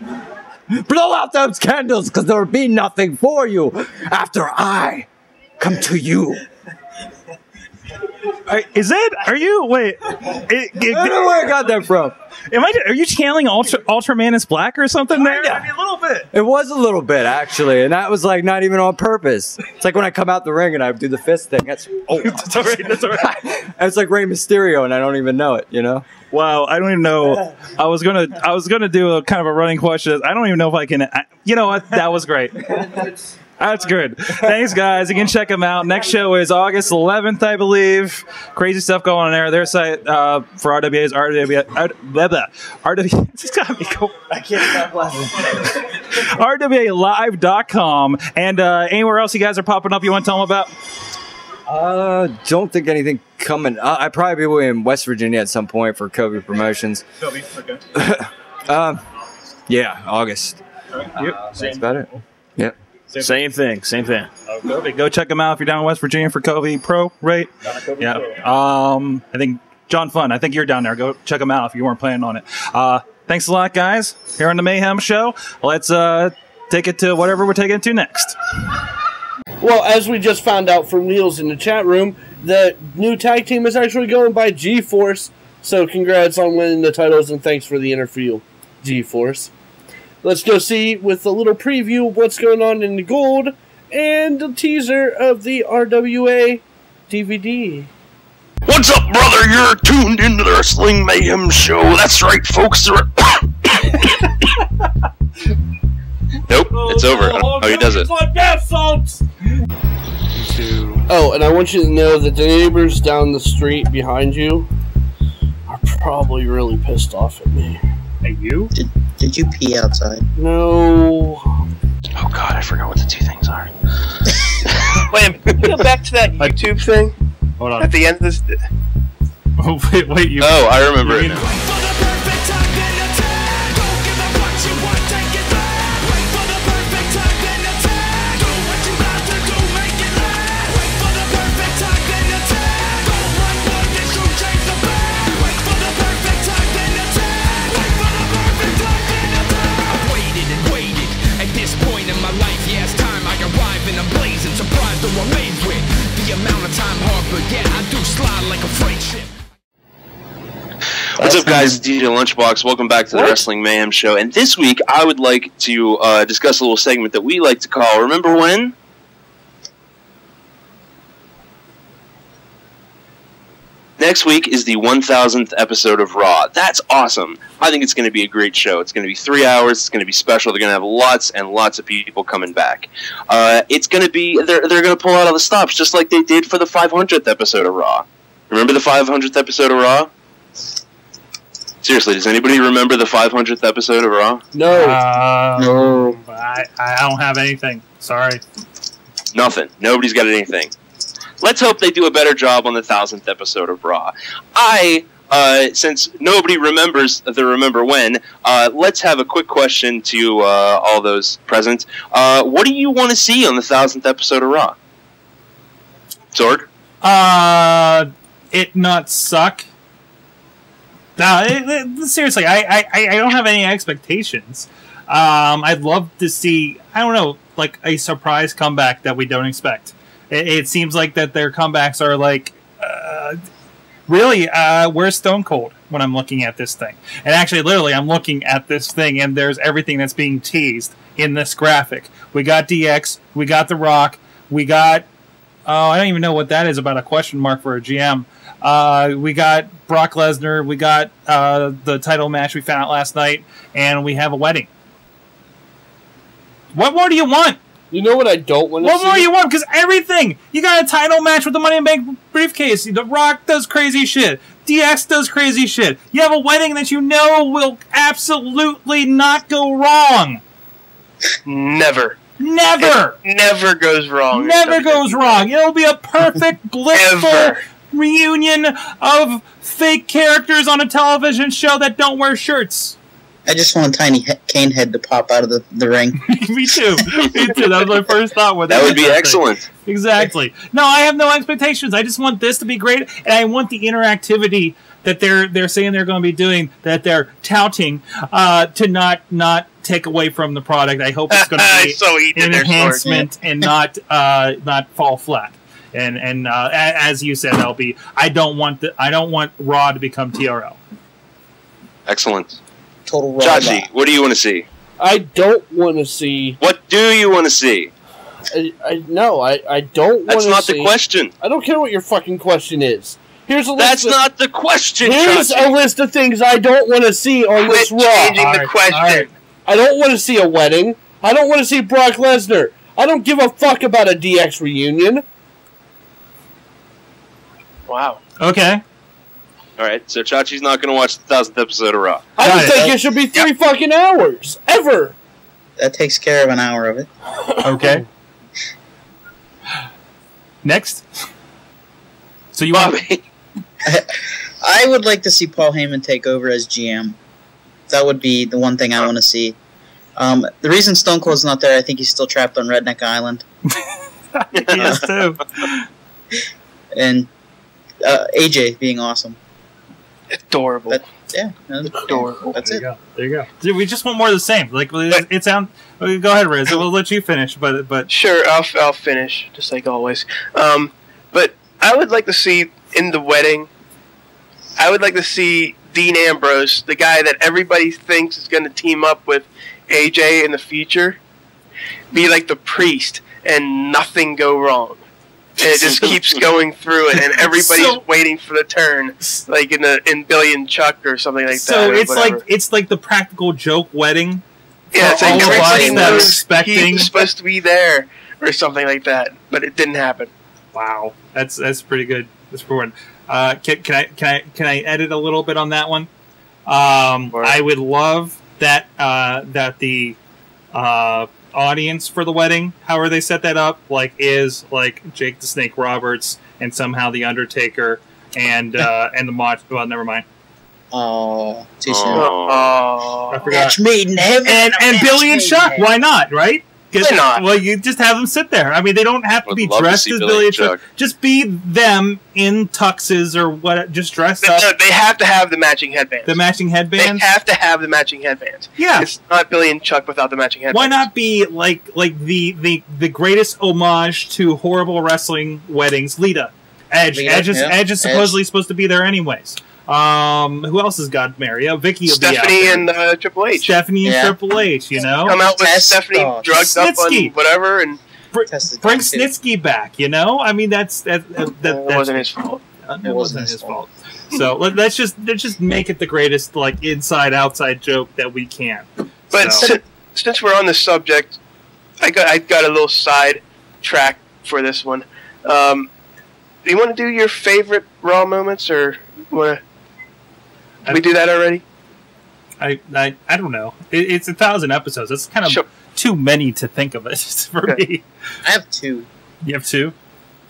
Blow out those candles, because there'll be nothing for you after I come to you. Are, is that, are you, wait. It, it, I don't know where I got that from. Am I, are you channeling Ultra, Ultraman is Black or something there? I mean, a little bit. It was a little bit, actually. And that was like not even on purpose. It's like when I come out the ring and I do the fist thing. That's, oh. That's all right. That's all right. It's like Rey Mysterio and I don't even know it, you know? Wow, I don't even know. I was going to I was gonna do a kind of a running question. I don't even know if I can. I, you know what? That was great. That's good. Thanks, guys. You can check them out. Next show is August eleventh, I believe. Crazy stuff going on there. Their site uh, for R W A is R W A. R W A. R W A. It's got me cool. I can't stop laughing. R W A live dot com. And uh, anywhere else you guys are popping up you want to tell them about? Uh, don't think anything coming. Uh, I probably will be in West Virginia at some point for Kobe Promotions. Kobe, okay. um, yeah, August. All right. Yep. Uh, that's about it. Yep. Same, same thing. Same thing. Okay. Go check them out if you're down in West Virginia for Covey Pro, right? Yeah. Um, I think John Fun, I think you're down there. Go check them out if you weren't planning on it. Uh, thanks a lot, guys. Here on the Mayhem Show, let's uh, take it to whatever we're taking it to next. Well, as we just found out from Niels in the chat room, the new tag team is actually going by G-Force. So congrats on winning the titles and thanks for the interview, G-Force. Let's go see with a little preview of what's going on in the gold and a teaser of the R W A D V D. What's up, brother? You're tuned into the Wrestling Mayhem Show. That's right, folks. Nope, oh, it's over. No, oh, he does it. Oh, and I want you to know that the neighbors down the street behind you are probably really pissed off at me. At you? Did, did you pee outside? No. Oh, God, I forgot what the two things are. Wait a minute. Can we go back to that YouTube thing? Hold on. At the end of this... Oh, wait, wait. You oh, I remember it now. I've waited and waited. At this point in my life, yes, time I arrive and I'm blazing. Surprised though I'm made with the amount of time hard, but yeah, I do slide like a freight ship. What's up, guys? It's D J Lunchbox. Welcome back to the what? Wrestling Mayhem Show. And this week, I would like to uh, discuss a little segment that we like to call Remember When? Next week is the one thousandth episode of Raw. That's awesome. I think it's going to be a great show. It's going to be three hours. It's going to be special. They're going to have lots and lots of people coming back. Uh, it's going to be they're they're going to pull out all the stops just like they did for the five hundredth episode of Raw. Remember the five hundredth episode of Raw? Seriously, does anybody remember the five hundredth episode of Raw? No, uh, no. I I don't have anything. Sorry. Nothing. Nobody's got anything. Let's hope they do a better job on the thousandth episode of Raw. I, uh, since nobody remembers the Remember When, uh, let's have a quick question to uh, all those present. Uh, what do you want to see on the thousandth episode of Raw? Zorg? Uh, it not suck. No, it, it, seriously, I, I, I don't have any expectations. Um, I'd love to see, I don't know, like a surprise comeback that we don't expect. It, it seems like that their comebacks are like, uh, really, uh, where's Stone Cold when I'm looking at this thing? And actually, literally, I'm looking at this thing, and there's everything that's being teased in this graphic. We got D X, we got The Rock, we got, oh, I don't even know what that is about a question mark for a G M. Uh, we got Brock Lesnar, we got uh, the title match we found out last night, and we have a wedding. What more do you want? You know what I don't want to see? What more you want? Because everything! You got a title match with the Money in the Bank briefcase. The Rock does crazy shit. D X does crazy shit. You have a wedding that you know will absolutely not go wrong. Never. Never. It never goes wrong. Never goes wrong. It'll be a perfect, blissful reunion of fake characters on a television show that don't wear shirts. I just want Tiny he Kane Head to pop out of the, the ring. Me too. Me too. That was my first thought. That, that would be excellent. Thing. Exactly. No, I have no expectations. I just want this to be great, and I want the interactivity that they're they're saying they're going to be doing, that they're touting, uh, to not not take away from the product. I hope it's going to be so an enhancement and not uh, not fall flat. And and uh, as you said, L B, I don't want the I don't want Raw to become T R L. Excellent. Total Raw. Chachi, what do you want to see? I don't want to see. What do you want to see? I, I no, I I don't want to see. That's not the question. I don't care what your fucking question is. Here's a list. That's of, not the question. Here's Chachi. a list of things I don't want to see on this Raw. Changing the question. Right. I don't want to see a wedding. I don't want to see Brock Lesnar. I don't give a fuck about a D X reunion. Wow. Okay. All right, so Chachi's not going to watch the thousandth episode of Raw. I don't think it should be three yep. fucking hours, ever. That takes care of an hour of it. Okay. Next. So you want me? I would like to see Paul Heyman take over as G M. That would be the one thing I want to see. Um, the reason Stone Cold's not there, I think he's still trapped on Redneck Island. He is too. And uh, A J being awesome. Adorable. That, yeah. Adorable. That's there it. You go. There you go. Dude, we just want more of the same. Like it's on. Go ahead, Riz. We'll let you finish. But but sure, I'll I'll finish just like always. Um, but I would like to see in the wedding. I would like to see Dean Ambrose, the guy that everybody thinks is going to team up with A J in the future, be like the priest and nothing go wrong. And it just keeps going through it, and everybody's so, waiting for the turn, like in a in Billy and Chuck or something like so that. So it's whatever. like it's like the Practical Joke wedding. Yeah, it's like everybody knows expecting. He was supposed to be there or something like that, but it didn't happen. Wow, that's that's pretty good. That's important. Uh, can, can I can I can I edit a little bit on that one? Um, sure. I would love that uh, that the uh, audience for the wedding, however they set that up, like is like Jake the Snake Roberts and somehow the Undertaker and uh, and the Mod. Well, never mind. Oh, too soon. Oh, I forgot. Match made in heaven. And, and Billy and Chuck. Why not? Right. Why not? Well, you just have them sit there. I mean, they don't have to be dressed as Billy and Chuck. Just be them in tuxes or what, just dressed up. No, they have to have the matching headbands. The matching headbands? They have to have the matching headbands. Yeah. It's not Billy and Chuck without the matching headbands. Why not be like like the, the, the greatest homage to horrible wrestling weddings? Lita. Edge. Lita, Edge, is, yeah. Edge is supposedly Edge. supposed to be there anyways. Um, who else has got married? Oh, Vicky will Stephanie be out and uh, Triple H. Stephanie yeah. and Triple H, you know? Come out with Test Stephanie oh. drugged Snitsky. up on whatever and... Br bring Snitsky back, you know? I mean, that's... that, that, that it that's, wasn't his fault. Uh, it, it wasn't his, his fault. fault. So, let's just let's just make it the greatest, like, inside-outside joke that we can. But so. since, since we're on the subject, I got, I got a little side track for this one. Um, do you want to do your favorite Raw moments, or want to... Did we do that already? I I, I don't know. It, it's a thousand episodes. That's kind of sure. too many to think of it for okay. me. I have two. You have two?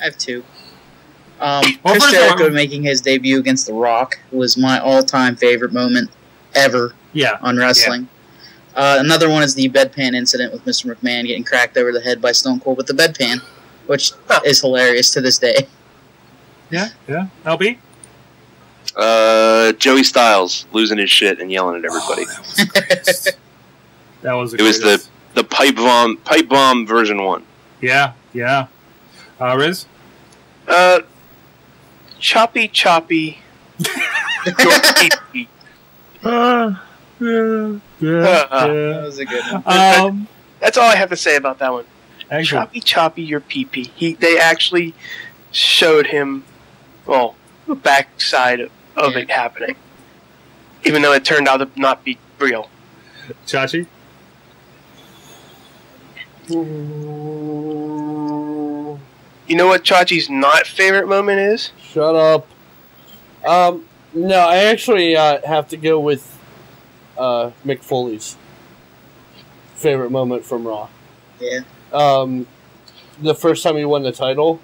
I have two. Um, well, Chris Jericho making his debut against The Rock was my all-time favorite moment ever yeah. on wrestling. Yeah. Uh, another one is the bedpan incident with Mister McMahon getting cracked over the head by Stone Cold with the bedpan, which huh. is hilarious to this day. Yeah, yeah. L B? Uh, Joey Styles losing his shit and yelling at everybody. Oh, that was that was the it was the the pipe bomb pipe bomb version one. Yeah, yeah. Uh, Riz, uh, choppy choppy. uh, yeah, yeah, yeah. That was a good one. Um, that's all I have to say about that one. Excellent. Choppy choppy your pee pee. He they actually showed him well the backside of. of yeah. it happening, even though it turned out to not be real. Chachi? You know what Chachi's not favorite moment is? Shut up. Um, no, I actually uh, have to go with uh, Mick Foley's favorite moment from Raw. Yeah. Um, the first time he won the title.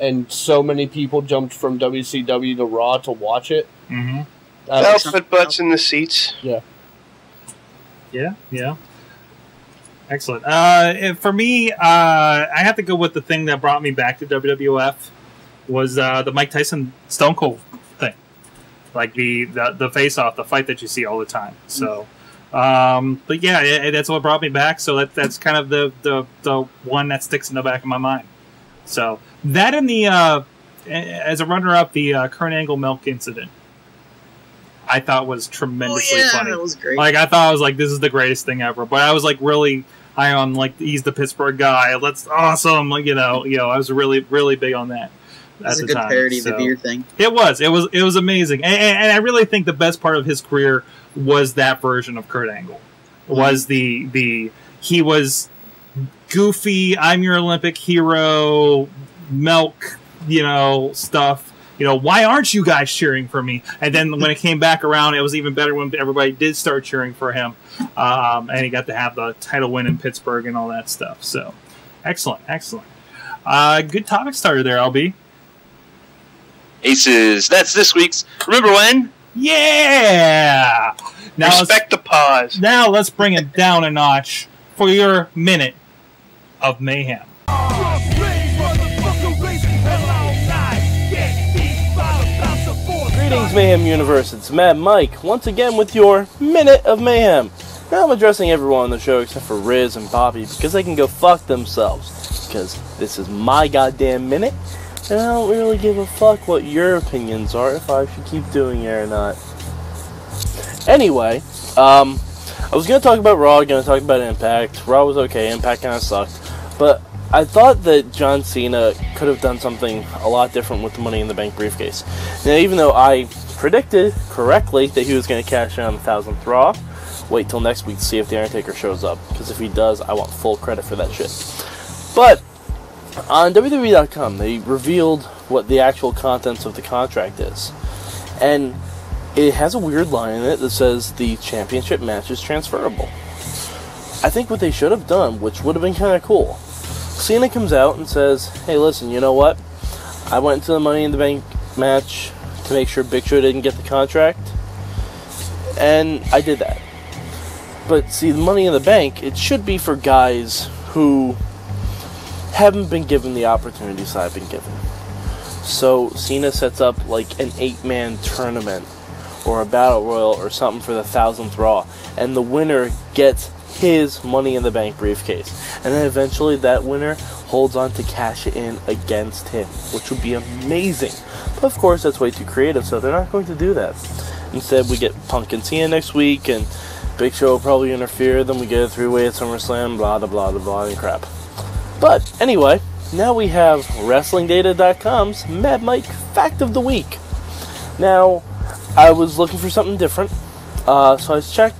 And so many people jumped from W C W to Raw to watch it. Mm-hmm. Uh, Outfit butts in the seats. Yeah. Yeah, yeah. Excellent. Uh, for me, uh, I have to go with the thing that brought me back to W W F was uh, the Mike Tyson Stone Cold thing. Like the, the, the face-off, the fight that you see all the time. So, um, but yeah, it, it, that's what brought me back. So that, that's kind of the, the, the one that sticks in the back of my mind. So that and the uh, as a runner-up, the uh, Kurt Angle milk incident, I thought was tremendously oh, yeah, funny. That was great. Like I thought I was like, this is the greatest thing ever. But I was like really high on like he's the Pittsburgh guy. That's awesome. Like, you know, you know, I was really really big on that. That's a good time. parody of so, the beer thing. It was. It was. It was amazing. And, and I really think the best part of his career was that version of Kurt Angle. Mm-hmm. Was the the he was. goofy, I'm your Olympic hero, milk, you know, stuff. You know, why aren't you guys cheering for me? And then when it came back around, it was even better when everybody did start cheering for him. Um, and he got to have the title win in Pittsburgh and all that stuff. So, excellent, excellent. Uh, good topic starter there, L B. Aces, that's this week's Remember When? Yeah! Now respect the pause. Now let's bring it down a notch for your minute of mayhem. Greetings, Mayhem Universe. It's Mad Mike once again with your minute of mayhem. Now I'm addressing everyone on the show except for Riz and Bobby because they can go fuck themselves. Because this is my goddamn minute, and I don't really give a fuck what your opinions are if I should keep doing it or not. Anyway, um, I was going to talk about Raw, going to talk about Impact. Raw was okay, Impact kind of sucked. But I thought that John Cena could have done something a lot different with the Money in the Bank briefcase. Now, even though I predicted correctly that he was going to cash in on the thousandth Raw, wait till next week to see if The Undertaker shows up. Because if he does, I want full credit for that shit. But on W W E dot com, they revealed what the actual contents of the contract is. And it has a weird line in it that says the championship match is transferable. I think what they should have done, which would have been kind of cool, Cena comes out and says, hey, listen, you know what? I went to the Money in the Bank match to make sure Big Show didn't get the contract, and I did that. But see, the Money in the Bank, it should be for guys who haven't been given the opportunities I've been given. So Cena sets up like an eight-man tournament or a battle royal or something for the thousandth Raw, and the winner gets his Money in the Bank briefcase, and then eventually that winner holds on to cash it in against him, which would be amazing. But of course, that's way too creative, so they're not going to do that. Instead, we get Punk and Cena next week, and Big Show will probably interfere. Then we get a three-way at SummerSlam, blah blah blah blah blah and crap. But anyway, now we have Wrestling Data dot com's Mad Mike Fact of the Week. Now, I was looking for something different, uh, so I checked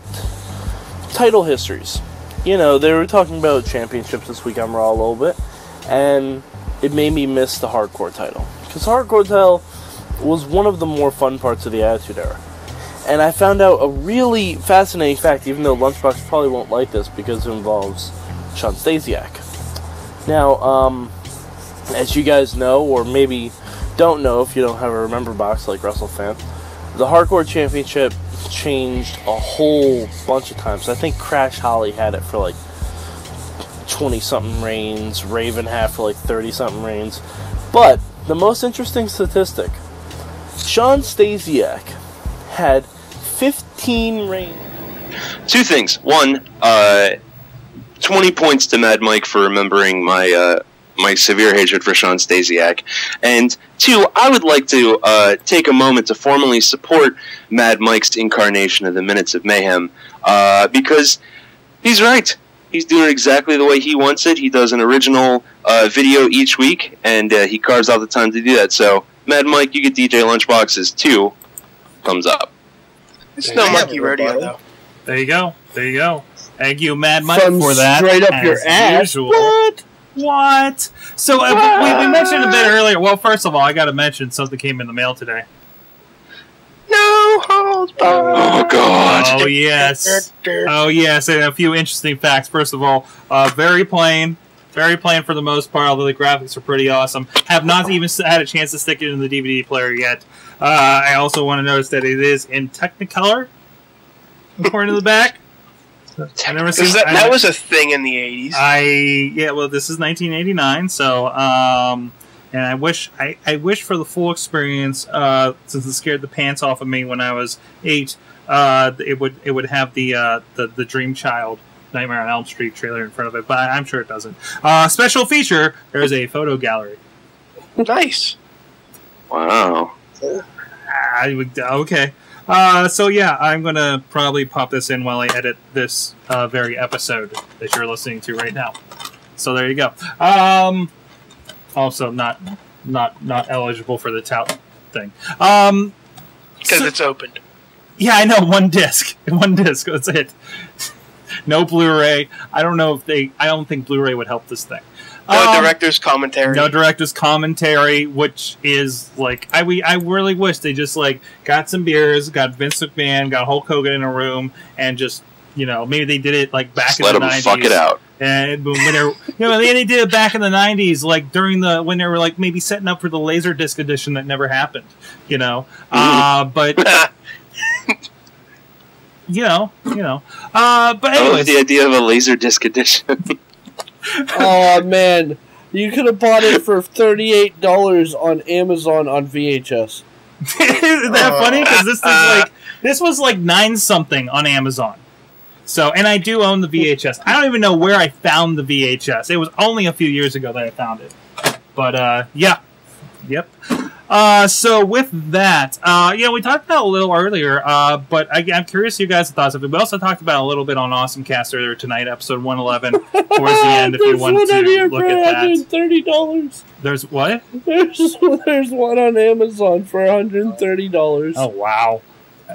title histories. You know, they were talking about championships this week on Raw a little bit, and it made me miss the Hardcore title. Because Hardcore title was one of the more fun parts of the Attitude Era. And I found out a really fascinating fact, even though Lunchbox probably won't like this because it involves Sean Stasiak. Now, um, as you guys know, or maybe don't know if you don't have a remember box like WrestleFan, the Hardcore Championship changed a whole bunch of times. I think Crash Holly had it for like twenty-something reigns. Raven had for like thirty-something reigns. But the most interesting statistic, Sean Stasiak had fifteen reigns. Two things. One, uh, twenty points to Mad Mike for remembering my uh, my severe hatred for Sean Stasiak. And two, I would like to uh, take a moment to formally support Mad Mike's incarnation of the Minutes of Mayhem, uh, because he's right. He's doing it exactly the way he wants it. He does an original uh, video each week, and uh, he carves out the time to do that. So, Mad Mike, you get D J Lunchbox's two thumbs up. It's no monkey rodeo, though. There you go. There you go. Thank you, Mad Mike, thumbs for that. Straight up as your ass. Usual. What? What? So uh, we, we mentioned a bit earlier. Well, first of all, I got to mention something came in the mail today. No holds barred. Oh God. Oh yes. Oh yes. And a few interesting facts. First of all, uh, very plain, very plain for the most part. Although the graphics are pretty awesome. Have not even had a chance to stick it in the D V D player yet. Uh, I also want to notice that it is in Technicolor, according to the back. I never seen, that, that I, was a thing in the eighties. I yeah, well, this is nineteen eighty-nine, so um, and I wish I, I wish for the full experience. Uh, since it scared the pants off of me when I was eight, uh, it would it would have the uh, the the Dream Child Nightmare on Elm Street trailer in front of it, but I'm sure it doesn't. Uh, special feature: there's a photo gallery. Nice. Wow. I would okay. Uh, so yeah, I'm going to probably pop this in while I edit this uh, very episode that you're listening to right now. So there you go. Um, also, not not not eligible for the tout thing. Um, because so, it's opened. Yeah, I know. One disc. One disc. That's it. No Blu-ray. I don't know if they... I don't think Blu-ray would help this thing. No um, director's commentary. No director's commentary, which is like I we I really wish they just like got some beers, got Vince McMahon, got Hulk Hogan in a room, and just you know maybe they did it like back just in let the them nineties. Fuck it out. And when they you know they, they did it back in the nineties, like during the when they were like maybe setting up for the Laserdisc edition that never happened, you know. Mm. Uh, but you know, you know. Uh, but anyways. I like the idea of a Laserdisc edition. Oh man, you could have bought it for thirty-eight dollars on Amazon on V H S. Isn't that uh, funny? Because this is uh, like this was like nine something on Amazon. So, and I do own the V H S. I don't even know where I found the V H S. It was only a few years ago that I found it. But uh, yeah, yep. Uh, so with that, uh, yeah, we talked about it a little earlier, uh, but I, I'm curious you guys' thoughts of it. We also talked about it a little bit on Awesome Cast earlier tonight, episode one eleven, towards the end. If you wanted to look at that, one hundred thirty dollars. There's what? There's there's one on Amazon for one hundred thirty dollars. Oh wow!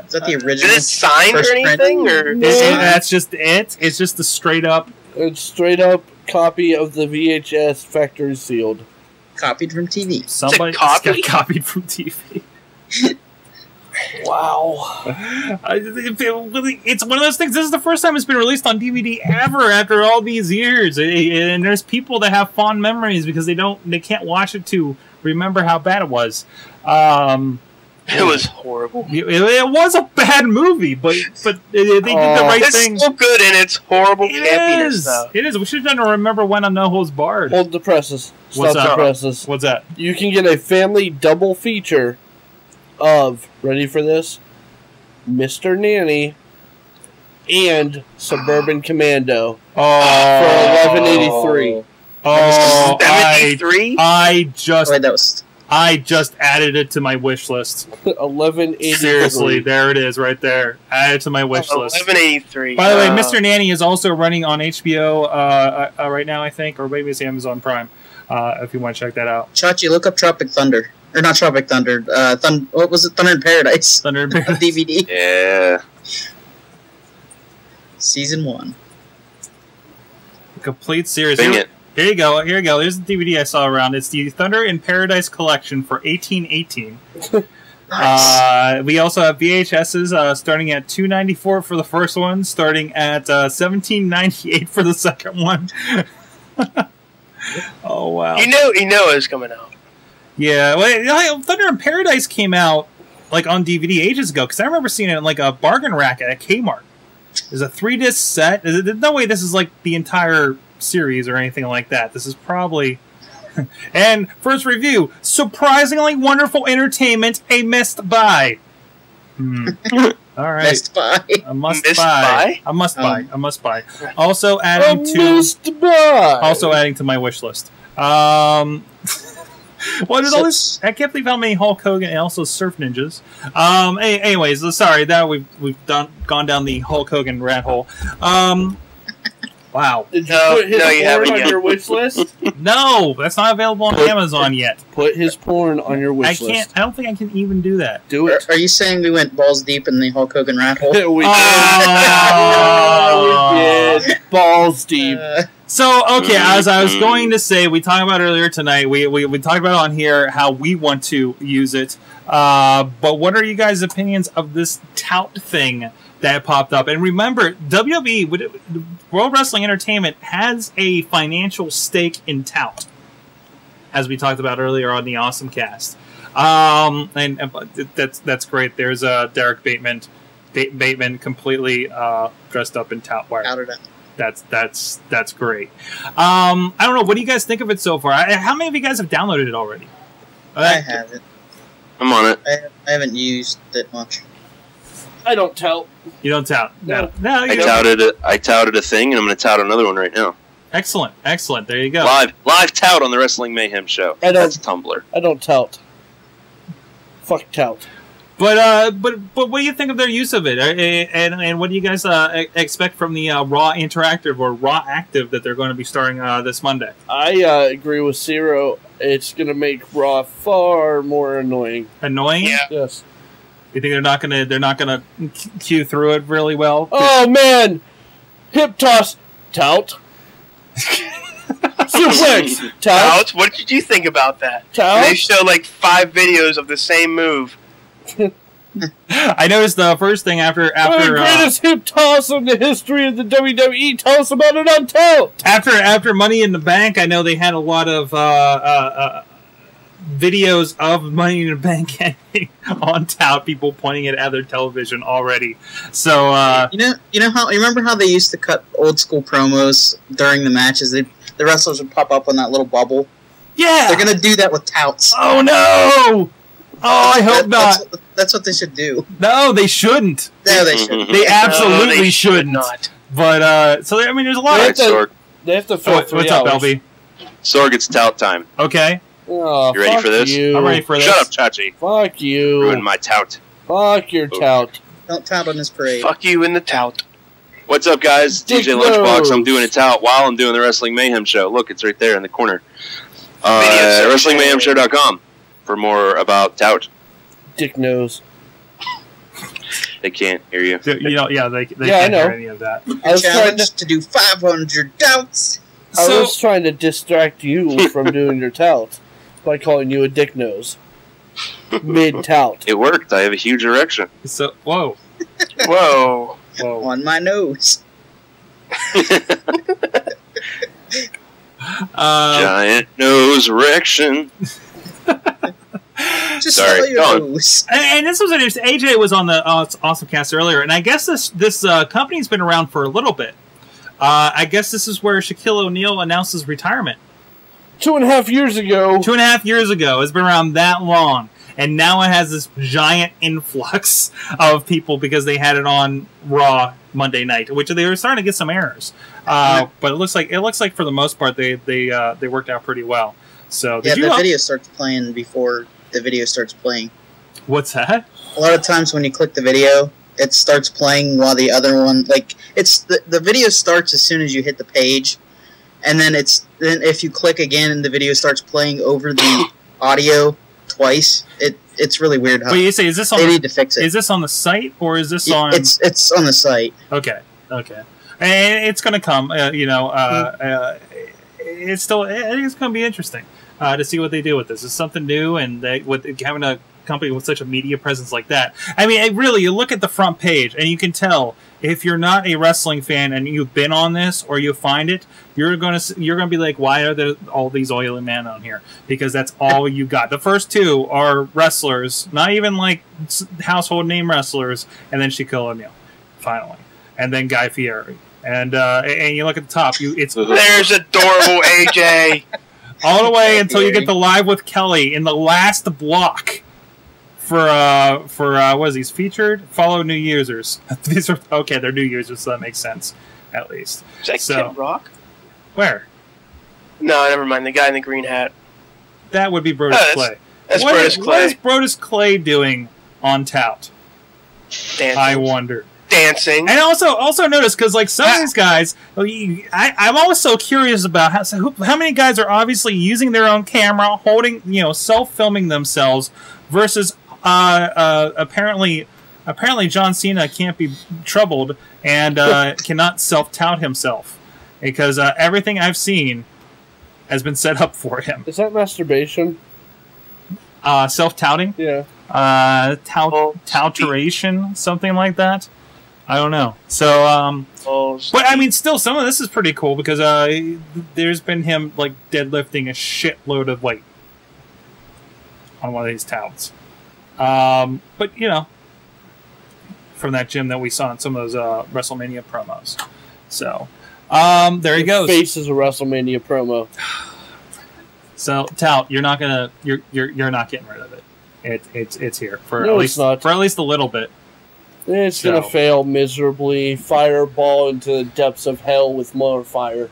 Is that the original? Is it signed or anything? Or no. Is it, that's just it. It's just the straight up. It's straight up copy of the V H S, factory sealed. Copied from T V. Somebody copy? Got copied from T V. Wow. It's one of those things. This is the first time it's been released on D V D ever after all these years. And there's people that have fond memories because they don't, they can't watch it to remember how bad it was. Um, it was horrible. It, it was a bad movie, but but they did the oh, right it's thing. It's so good and it's horrible. It is. Stuff. It is. We should have done a Remember When on No Holds Barred. Hold the presses. What's Stop that? The presses. What's that? You can get a family double feature of, ready for this, Mister Nanny and Suburban Commando oh. for eleven eighty-three. Oh, I, I just. Wait, that was. I just added it to my wish list. eleven eighty-three. Seriously, there it is right there. Add it to my wish oh, list. eleven eighty-three. By the uh, way, Mister Nanny is also running on H B O uh, uh, right now, I think, or maybe it's Amazon Prime, uh, if you want to check that out. Chachi, look up Tropic Thunder. Or not Tropic Thunder. Uh, Thund what was it? Thunder in Paradise. Thunder in Paradise. D V D. Yeah. Season one. A complete series. Bring it. Here you go. Here you go. There's the D V D I saw around. It's the Thunder in Paradise collection for eighteen eighteen. Nice. Uh, we also have V H Ss uh, starting at two ninety-four for the first one, starting at uh, seventeen ninety-eight for the second one. Oh wow! You know, you know, it's coming out. Yeah, well, Thunder in Paradise came out like on D V D ages ago because I remember seeing it in like a bargain rack at a Kmart. There's a three disc set. There's no way this is like the entire series or anything like that. This is probably and first review, surprisingly wonderful entertainment, a missed buy. Hmm. All right, missed buy. A must missed buy. buy. A must um, buy. A must buy. Also adding a to missed buy. Also adding to my wish list. Um, what is all this? I can't believe how many Hulk Hogan and also Surf Ninjas. Um, anyways, sorry that we've we've done gone down the Hulk Hogan rat hole. Um. Wow. Did you no, put his no, you porn on yet. your wish list? No, that's not available on put, Amazon yet. Put his porn on your wish I can't, list. I don't think I can even do that. Do it. Are, are you saying we went balls deep in the Hulk Hogan rat hole? We did. Oh, we did. Balls deep. Uh, so, okay, as I was going to say, we talked about it earlier tonight, we, we, we talked about it on here, how we want to use it. Uh, but what are you guys' opinions of this tout thing that popped up? And remember, W W E, World Wrestling Entertainment, has a financial stake in tout, as we talked about earlier on the Awesome Cast. Um, and, and that's that's great. There's uh, Derek Bateman, ba Bateman completely uh, dressed up in tout wear. Outed up. That's that's that's great. Um, I don't know. What do you guys think of it so far? I, how many of you guys have downloaded it already? Uh, I haven't. I'm on it. I, I haven't used it much. I don't tout. You don't tout. No, no. no I touted. A, I touted a thing, and I'm going to tout another one right now. Excellent, excellent. There you go. Live, live tout on the Wrestling Mayhem show. I don't, That's Tumblr. I don't tout. Fuck tout. But uh, but but what do you think of their use of it, and and, and what do you guys uh, expect from the uh, Raw Interactive or Raw Active that they're going to be starting uh, this Monday? I uh, agree with Zero. It's going to make Raw far more annoying. Annoying? Yeah. Yes. You think they're not gonna they're not gonna cue through it really well? Oh man, hip toss, tout, suplex, tout. Tout. What did you think about that? Tout. They show like five videos of the same move. I noticed the first thing after after the greatest uh, hip toss in the history of the W W E. Tell us about it on tout. After after Money in the Bank, I know they had a lot of. Uh, uh, uh, videos of Money in the Bank ending on tout, people pointing it at their television already. So uh, you know, you know how you remember how they used to cut old school promos during the matches? They, the wrestlers would pop up on that little bubble. Yeah, they're gonna do that with touts. Oh no! Oh, I hope that, not. That's what, that's what they should do. No, they shouldn't. No, they shouldn't. They absolutely no, they should shouldn't. Not. But uh, so I mean, there's a lot. They have to, Sorg. They have to fill oh, three what's hours. Up, L B? Sorg, it's tout time. Okay. Oh, you ready for this? You. I'm ready for this. Shut up, Chachi. Fuck you. Ruin my tout. Fuck your oh. tout. Don't tout on this parade. Fuck you in the tout. What's up, guys? Dick D J Lunchbox. Knows. I'm doing a tout while I'm doing the Wrestling Mayhem Show. Look, it's right there in the corner. Uh, Wrestling Mayhem Show dot com for more about tout. Dick knows. They can't hear you. So, you know, yeah, they, they yeah, can't I know. hear any of that. I was challenged to, to do five hundred touts. I so, was trying to distract you from doing your tout. By calling you a dick nose. Mid tout. It worked. I have a huge erection. So whoa. Whoa. Whoa. On my nose. uh, Giant nose erection. Just Sorry. And, and this was interesting. A J was on the uh, AwesomeCast earlier, and I guess this this uh, company's been around for a little bit. Uh, I guess this is where Shaquille O'Neal announces retirement. Two and a half years ago. Two and a half years ago. It's been around that long. And now it has this giant influx of people because they had it on Raw Monday night, which they were starting to get some errors. Uh, yeah. But it looks like it looks like for the most part they they uh, they worked out pretty well. So yeah, the video starts playing before the video starts playing. What's that? A lot of times when you click the video, it starts playing while the other one like it's the the video starts as soon as you hit the page. And then it's then if you click again and the video starts playing over the audio twice, it it's really weird. How Wait, you say is this on they the, need to fix it? Is this on the site or is this yeah, on? It's it's on the site. Okay, okay, and it's gonna come. Uh, you know, uh, mm-hmm. uh, it's still. I think it's gonna be interesting uh, to see what they do with this. It's something new, and they, with having a company with such a media presence like that. I mean, it really, you look at the front page and you can tell. If you're not a wrestling fan and you've been on this or you find it, you're gonna you're gonna be like, why are there all these oily men on here? Because that's all you got. The first two are wrestlers, not even like household name wrestlers, and then Shaquille O'Neal, finally, and then Guy Fieri, and uh, and you look at the top, you it's there's adorable A J all the way until you get the Live with Kelly in the last block. For uh, for uh, what is he's featured? Follow new users. These are okay. They're new users, so that makes sense, at least. Is that so, Kid Rock? Where? No, never mind. The guy in the green hat. That would be Brodus oh, Clay. That's, that's what Brodus is, Clay. What is Brodus Clay doing on tout? Dancing. I wonder. Dancing. And also, also notice because like some ah. of these guys, I, I'm always so curious about how so how many guys are obviously using their own camera, holding you know, self filming themselves versus. Uh, uh, apparently, apparently John Cena can't be troubled and uh, cannot self-tout himself because uh, everything I've seen has been set up for him. Is that masturbation? Uh, self-touting? Yeah. Uh, tout touteration, something like that. I don't know. So, um, oh, but I mean, still, some of this is pretty cool because uh, there's been him like deadlifting a shitload of weight on one of these touts. Um, but, you know, from that gym that we saw in some of those uh, WrestleMania promos. So, um, there he goes. Face is a WrestleMania promo. So, tout, you're not gonna, you're you're you're not getting rid of it. It it's it's here for no, at least it's not. for at least a little bit. It's so. gonna fail miserably. Fireball into the depths of hell with more fire.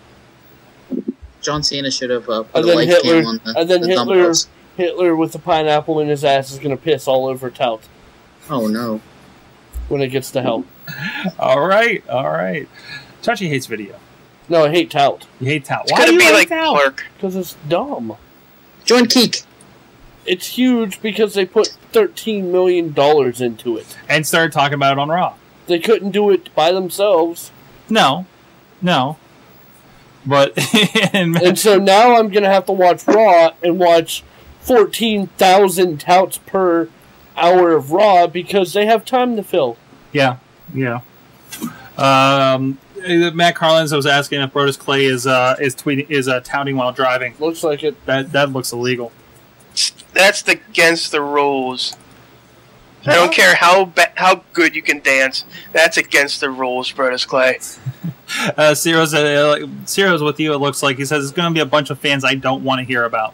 John Cena should have uh, put a light cam on the, and then the Hitler. Dumbbells. Hitler with the pineapple in his ass is going to piss all over tout. Oh, no. When it gets to hell. all right, all right. Chachi hates video. No, I hate tout. You hate tout. It's Why do you be hate like tout? Because it's dumb. Join Keek. It's huge because they put thirteen million dollars into it. And started talking about it on Raw. They couldn't do it by themselves. No, no. But and, and so now I'm going to have to watch Raw and watch... fourteen thousand touts per hour of Raw because they have time to fill. Yeah, yeah. Um, Matt Carlins was asking if Brodus Clay is uh, is tweeting is uh, touting while driving. Looks like it. That that looks illegal. that's against the rules. I don't care how ba how good you can dance. That's against the rules, Brodus Clay. uh, Ciro's, uh, Ciro's with you, it looks like. He says it's going to be a bunch of fans I don't want to hear about.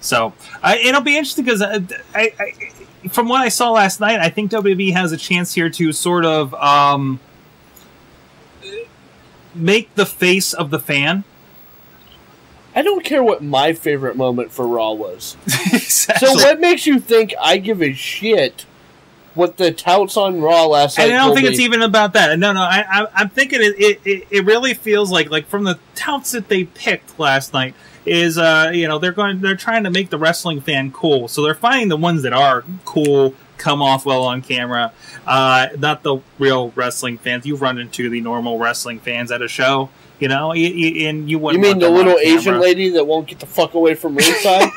So I, it'll be interesting because I, I, I, from what I saw last night, I think W W E has a chance here to sort of um, make the face of the fan. I don't care what my favorite moment for Raw was. Exactly. So what makes you think I give a shit what the touts on Raw last night? And I don't think me? It's even about that. No, no, I, I, I'm thinking it, it. It really feels like like from the touts that they picked last night is uh you know they're going they're trying to make the wrestling fan cool, so they're finding the ones that are cool, come off well on camera, uh, not the real wrestling fans. You run into the normal wrestling fans at a show. You know, and you wouldn't. You mean the little Asian lady that won't get the fuck away from ringside?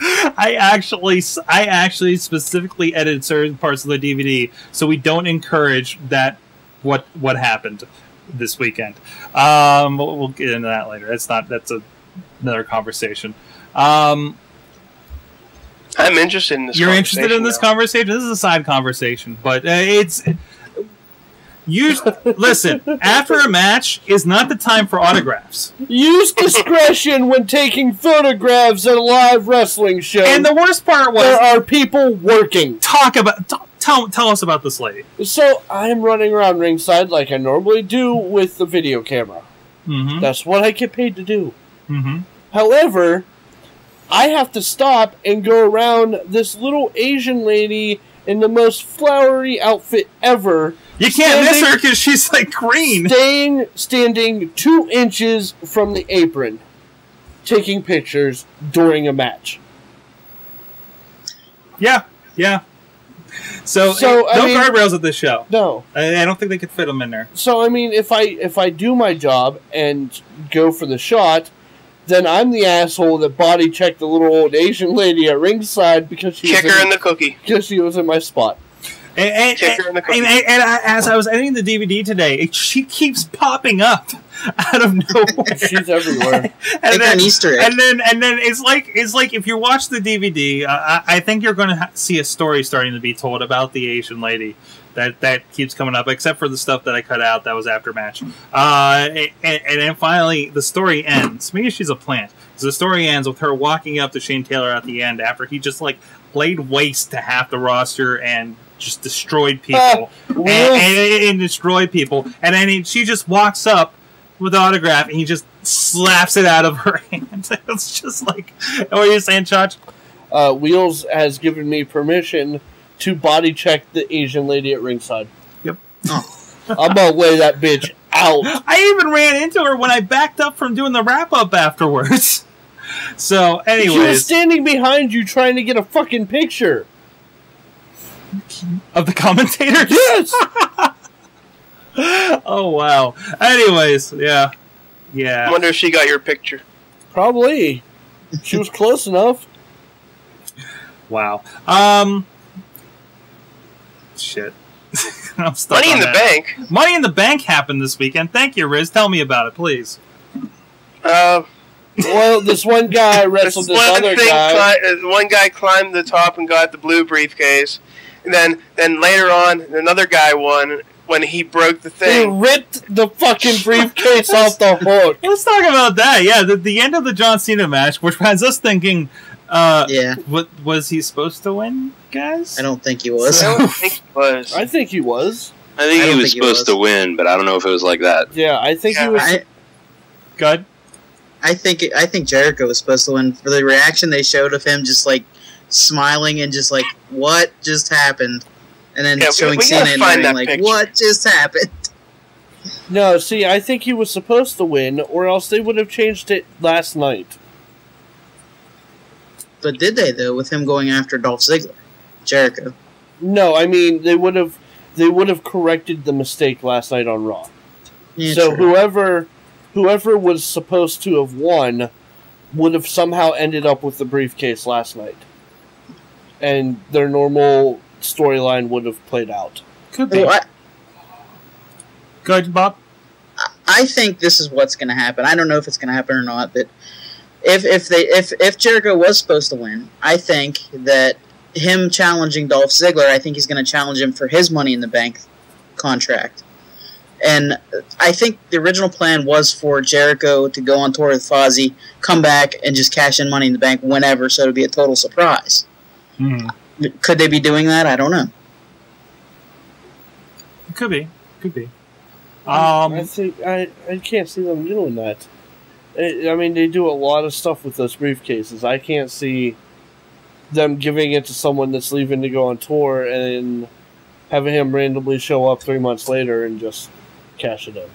I actually, I actually specifically edited certain parts of the D V D so we don't encourage that. What what happened this weekend? Um, we'll, we'll get into that later. That's not. That's a, another conversation. Um, I'm interested in this. You're interested in this conversation. This is a side conversation, but uh, it's. Use listen, after a match is not the time for autographs. Use discretion when taking photographs at a live wrestling show. And the worst part was there are people working. Talk about talk, tell tell us about this lady. So I'm running around ringside like I normally do with the video camera. Mm-hmm. That's what I get paid to do. Mm-hmm. However, I have to stop and go around this little Asian lady in the most flowery outfit ever. You can't standing, miss her because she's like green. Staying, standing two inches from the apron, taking pictures during a match. Yeah, yeah. So, so it, no mean, guardrails at this show. No, I, I don't think they could fit them in there. So I mean, if I if I do my job and go for the shot, then I'm the asshole that body checked the little old Asian lady at ringside because she kick was her in, in the cookie because she was in my spot. And, and, and, and, and, and I, as I was editing the D V D today, it, she keeps popping up out of nowhere. She's everywhere. And, and then an Easter egg. And then, and then it's like it's like if you watch the D V D, uh, I, I think you're going to see a story starting to be told about the Asian lady that that keeps coming up, except for the stuff that I cut out that was after match. Uh, and, and, and then finally, the story ends. Maybe she's a plant. So the story ends with her walking up to Shane Taylor at the end after he just like laid waste to half the roster and. Just destroyed people uh, and, and, and destroyed people, and then he, she just walks up with the autograph, and he just slaps it out of her hand. It's just like, what are you saying, Chach? Uh, Wheels has given me permission to body check the Asian lady at ringside. Yep, oh. I'm gonna lay that bitch out. I even ran into her when I backed up from doing the wrap up afterwards. So, anyways, she was standing behind you trying to get a fucking picture. Of the commentators? Yes! Oh, wow. Anyways, yeah. Yeah. I wonder if she got your picture. Probably. She was close enough. Wow. Um. Shit. I'm stuck Money in that. the Bank. Money in the Bank happened this weekend. Thank you, Riz. Tell me about it, please. Uh... Well, this one guy wrestled this, this one other guy. One guy climbed the top and got the blue briefcase. And then, then later on, another guy won when he broke the thing. He ripped the fucking briefcase off the hook. Let's talk about that. Yeah, the, the end of the John Cena match, which has us thinking, uh, yeah. what, was he supposed to win, guys? I don't think he was. I don't think he was. I think he was. I think I he was think supposed he was. to win, but I don't know if it was like that. Yeah, I think yeah, he was. I... God. I think I think Jericho was supposed to win for the reaction they showed of him just like smiling and just like what just happened, and then yeah, showing we, we Cena and like picture. what just happened. No, see, I think he was supposed to win, or else they would have changed it last night. But did they though? With him going after Dolph Ziggler, Jericho? No, I mean they would have they would have corrected the mistake last night on Raw. Yeah, so true. whoever. Whoever was supposed to have won would have somehow ended up with the briefcase last night. And their normal storyline would have played out. Could be. Well, Go ahead, Bob. I think this is what's going to happen. I don't know if it's going to happen or not, but if if they if if Jericho was supposed to win, I think that him challenging Dolph Ziggler, I think he's going to challenge him for his Money in the Bank contract. And I think the original plan was for Jericho to go on tour with Fozzy, come back, and just cash in Money in the Bank whenever, so it would be a total surprise. Hmm. Could they be doing that? I don't know. It could be. Could be. Um, I, think, I, I can't see them doing that. I, I mean, they do a lot of stuff with those briefcases. I can't see them giving it to someone that's leaving to go on tour and having him randomly show up three months later and just cash it in.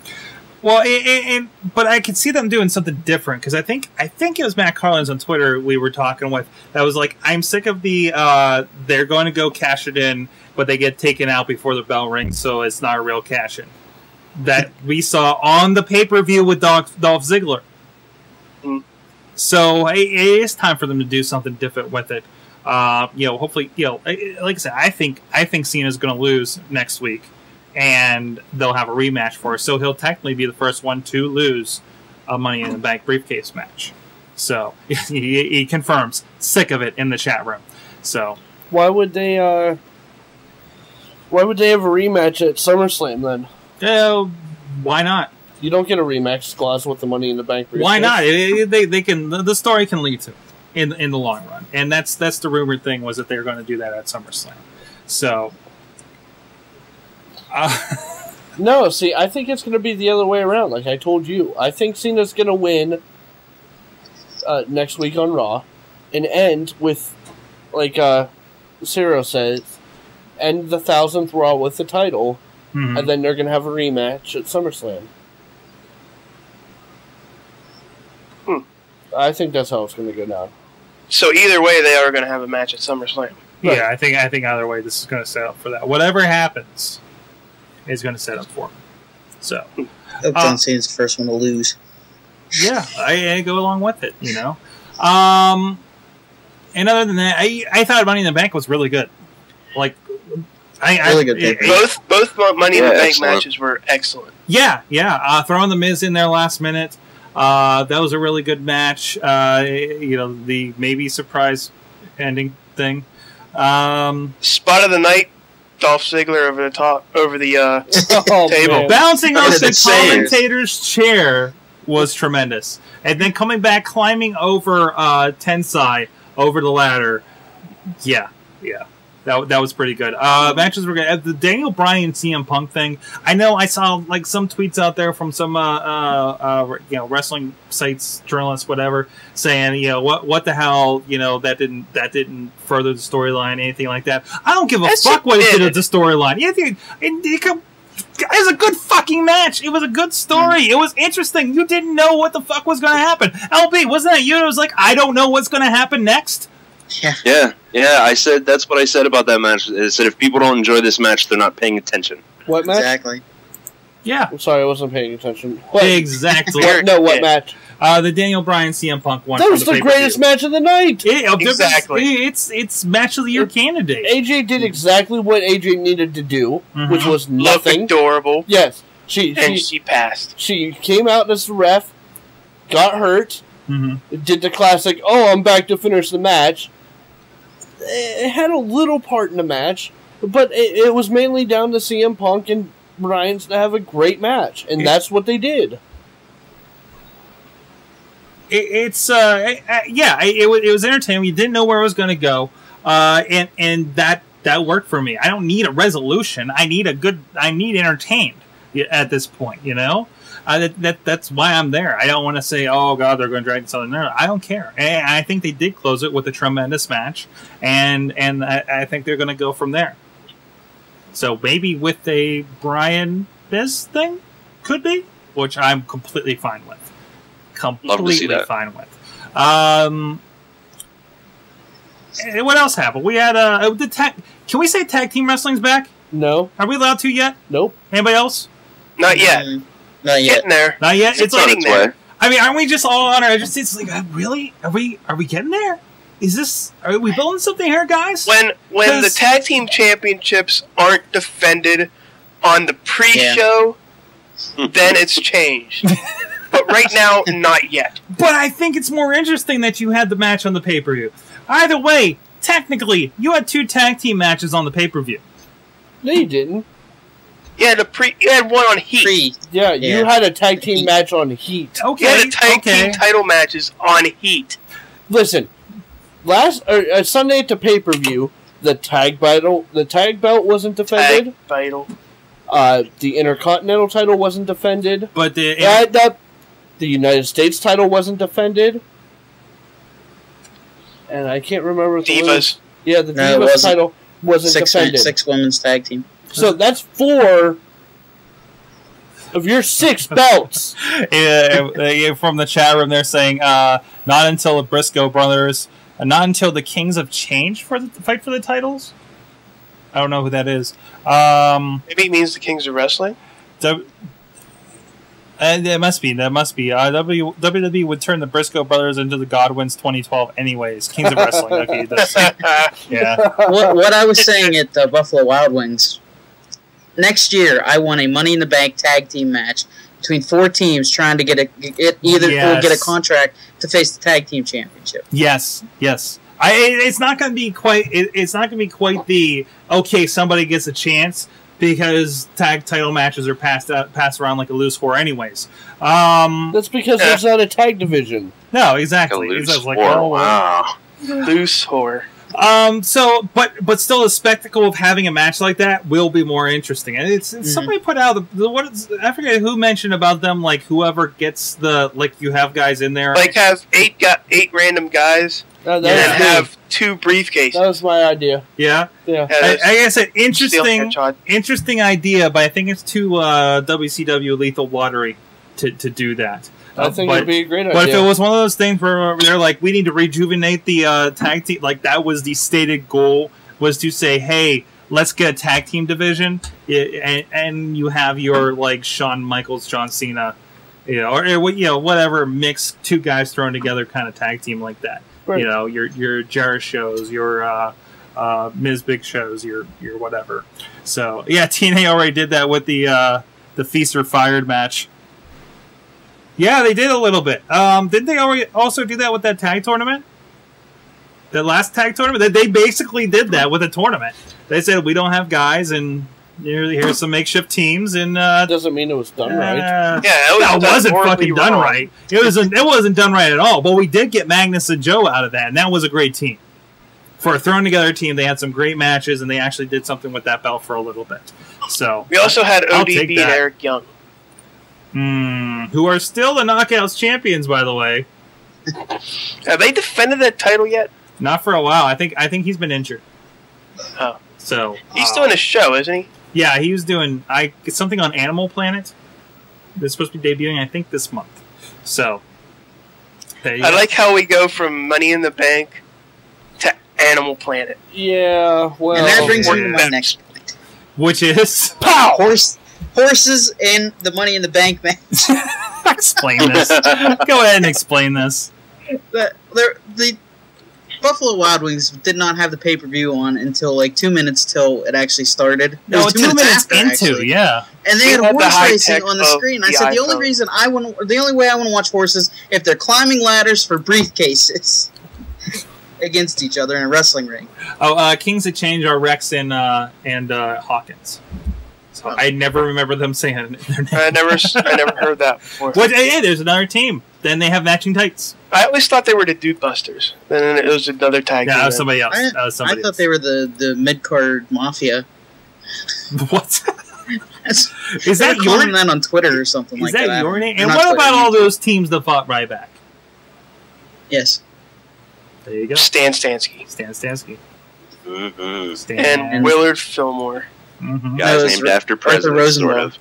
Well, and, and, but I could see them doing something different, because I think I think it was Matt Carlins on Twitter we were talking with that was like, I'm sick of the uh, they're going to go cash it in, but they get taken out before the bell rings, so it's not a real cash in. That we saw on the pay-per-view with Dolph, Dolph Ziggler. Mm. So it, it is time for them to do something different with it. Uh, you know, hopefully, you know, like I said, I think I think Cena's going to lose next week, and they'll have a rematch for us. So he'll technically be the first one to lose a Money in the Bank briefcase match. So he, he confirms, sick of it in the chat room. So why would they? Uh, why would they have a rematch at SummerSlam then? Uh, why not? You don't get a rematch clause with the Money in the Bank briefcase. Why not? It, they they can the story can lead to it in in the long run, and that's that's the rumored thing, was that they were going to do that at SummerSlam. So. Uh, no, see, I think it's going to be the other way around. Like I told you, I think Cena's going to win uh, next week on Raw, and end with, like uh, Ciro says, end the thousandth Raw with the title, mm-hmm. and then they're going to have a rematch at SummerSlam. Hmm. I think that's how it's going to go down. So either way, they are going to have a match at SummerSlam. Right. Yeah, I think I think either way, this is going to set up for that. Whatever happens. Is going to set up for him. So, John um, Cena's the first one to lose. Yeah, I, I go along with it, you know. Um, and other than that, I I thought Money in the Bank was really good. Like, I, really I, good it, both both Money yeah, in the Bank excellent. matches were excellent. Yeah, yeah. Uh, throwing the Miz in there last minute, uh, that was a really good match. Uh, you know, the maybe surprise ending thing. Um, Spot of the night. Dolph Ziggler over the top, over the uh, oh, table, man. Bouncing off the commentator's chair was tremendous, and then coming back, climbing over uh, Tensai over the ladder. Yeah, yeah, that that was pretty good. Uh, matches were good. The Daniel Bryan C M Punk thing. I know I saw like some tweets out there from some uh, uh, uh, you know, wrestling sites, journalists, whatever, saying, you know, what what the hell, you know, that didn't that didn't further the storyline, anything like that. I don't give a That's fuck what it did with the storyline. Yeah, dude, it, it, it was a good fucking match. It was a good story. Mm. It was interesting. You didn't know what the fuck was going to happen. L B, wasn't that you? It was like, I don't know what's going to happen next. Yeah. yeah, yeah, I said that's what I said about that match. I said if people don't enjoy this match, they're not paying attention. What match? Exactly. Yeah. I'm sorry, I wasn't paying attention. What? Exactly. what, no, what yeah. match? Uh, the Daniel Bryan C M Punk one. That was the, the greatest match of the night. It, exactly. It's it's match of the year it, candidate. A J did exactly what A J needed to do, mm-hmm. which was nothing. Looked adorable. Yes. She and she, she passed. She came out as the ref, got hurt. Mm-hmm. Did the classic, oh, I'm back to finish the match. It had a little part in the match, but it, it was mainly down to C M Punk and Bryan's to have a great match, and it, that's what they did. It, it's, uh, it, uh, yeah, it, it, was, it was entertaining. You didn't know where it was going to go, uh, and and that that worked for me. I don't need a resolution. I need a good. I need entertained at this point, you know. I, that, that that's why I'm there. I don't want to say, oh god, they're going to drag something there. I don't care. And I think they did close it with a tremendous match, and and I, I think they're going to go from there. So maybe with a Bryan Miz thing, could be, which I'm completely fine with. Completely fine with. Um, what else happened? We had uh, the tag. Can we say tag team wrestling's back? No. Are we allowed to yet? Nope. Anybody else? Not yet. Um, Not yet. Getting there. Not yet. It's, it's on its way. There. I mean, aren't we just all on our edges? It's like, really? Are we? Are we getting there? Is this? Are we building something here, guys? When when the tag team championships aren't defended on the pre-show, yeah. then it's changed. But right now, not yet. But I think it's more interesting that you had the match on the pay-per-view. Either way, technically, you had two tag team matches on the pay-per-view. No, you didn't. Yeah, the pre you had one on Heat. Pre, yeah, yeah, you had a tag team Heat. match on Heat. Okay, you had a tag okay. team title matches on Heat. Listen, last or, uh, Sunday at the pay-per-view, the tag battle, the tag belt wasn't defended. Tag battle. Uh, the Intercontinental title wasn't defended. But the uh, the, the United States title wasn't defended. And I can't remember the Divas. Yeah, the no, Divas wasn't. title wasn't six, defended. Six women's tag team. So that's four of your six belts. Yeah, from the chat room, they're saying, uh, not until the Briscoe brothers, uh, not until the Kings of Change for the fight for the titles. I don't know who that is. Um, Maybe it means the Kings of Wrestling. W and it must be. That must be. Uh, w WWE would turn the Briscoe brothers into the Godwins twenty twelve anyways. Kings of Wrestling. Okay, that's, yeah. What, what I was saying at the Buffalo Wild Wings, next year I want a Money in the Bank tag team match between four teams trying to get a get either yes. or get a contract to face the tag team championship. Yes, yes. I, it's not going to be quite. It, it's not going to be quite the okay. Somebody gets a chance. Because tag title matches are passed out, passed around like a loose whore, anyways. Um, That's because yeah. there's not a tag division. No, exactly. Like a loose like, whore. Oh, wow. Loose whore. Um, so, but but still, the spectacle of having a match like that will be more interesting. And it's mm-hmm. somebody put out the, the what? Is, I forget who mentioned about them. Like whoever gets the like you have guys in there. Like have eight got eight random guys. No, that and have two briefcases. That was my idea. Yeah, yeah. I, I guess an interesting, interesting idea, but I think it's too uh, W C W lethal watery to to do that. I uh, think but, it'd be a great idea. But if it was one of those things where they're like, we need to rejuvenate the uh, tag team, like that was the stated goal was to say, hey, let's get a tag team division, and, and you have your like Shawn Michaels, John Cena, you know, or you know whatever mix two guys thrown together kind of tag team like that. You know, your your Jarrett shows, your uh, uh, Miz Big shows, your your whatever. So yeah, T N A already did that with the uh, the Feast or Fired match. Yeah, they did a little bit. Um, didn't they already also do that with that tag tournament? The last tag tournament, that they basically did that with a tournament. They said we don't have guys, and here's some makeshift teams. And uh, doesn't mean it was done uh, right. Yeah, it, was no, it wasn't fucking done wrong. right. It wasn't. It wasn't done right at all. But we did get Magnus and Joe out of that, and that was a great team. For a thrown together team, they had some great matches, and they actually did something with that belt for a little bit. So we also had O D B and Eric Young, mm, who are still the Knockouts champions, by the way. Have they defended that title yet? Not for a while. I think. I think he's been injured. Oh. So he's uh, doing a show, isn't he? Yeah, he was doing I something on Animal Planet. That's supposed to be debuting, I think, this month. So, there you I go. like how we go from Money in the Bank to Animal Planet. Yeah, well, and that brings me to my next point, which is pow horse horses and the Money in the Bank match. Explain this. Go ahead and explain this. The, the, the Buffalo Wild Wings did not have the pay-per-view on until like two minutes till it actually started. No, two, two minutes, minutes after, into, actually. yeah. And they, they had, had horse racing on the screen. I the said the iPhone. only reason I want, the only way I want to watch horses if they're climbing ladders for briefcases against each other in a wrestling ring. Oh, uh, Kings of Change are Rex and uh, and uh, Hawkins. So oh. I never remember them saying their name. I never, I never heard that before. But hey, there's another team. Then they have matching tights. I always thought they were the Dude Busters. Then it was another tag. No, that was somebody else. I, that was somebody I thought else. they were the, the mid-card Mafia. What? Is they that were calling your, that on Twitter or something like that? Is that your name? And what Twitter. about all those teams that fought Ryback? Yes. There you go. Stan Stansky. Stan Stansky. Mm-hmm. Stan and, and Willard Fillmore. Mm-hmm. Guys named R after presidents, sort of.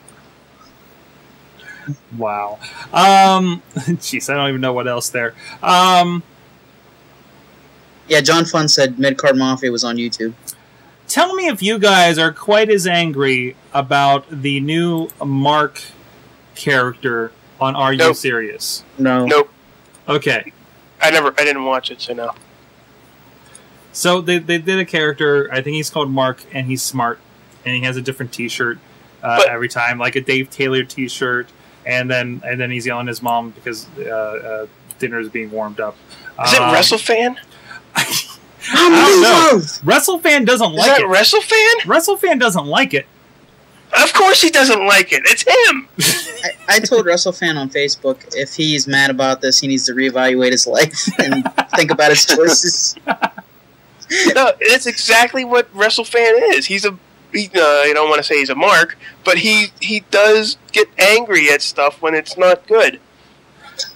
Wow. Um, jeez, I don't even know what else there. Um, yeah, John Fun said Midcard Mafia was on YouTube. Tell me if you guys are quite as angry about the new Mark character on Are You nope. Serious? No. Nope. Okay. I never, I didn't watch it, so no. So they, they did a character, I think he's called Mark, and he's smart, and he has a different t-shirt uh, every time, like a Dave Taylor t-shirt. and then and then he's yelling at his mom because uh, uh, dinner is being warmed up. Is it um, WrestleFan? I don't know. WrestleFan doesn't like it. Is that WrestleFan? WrestleFan doesn't like it. Of course he doesn't like it. It's him. I, I told WrestleFan on Facebook, if he's mad about this, he needs to reevaluate his life and think about his choices. No, that's exactly what WrestleFan is. He's a, he, uh, I don't want to say he's a mark, but he he does get angry at stuff when it's not good.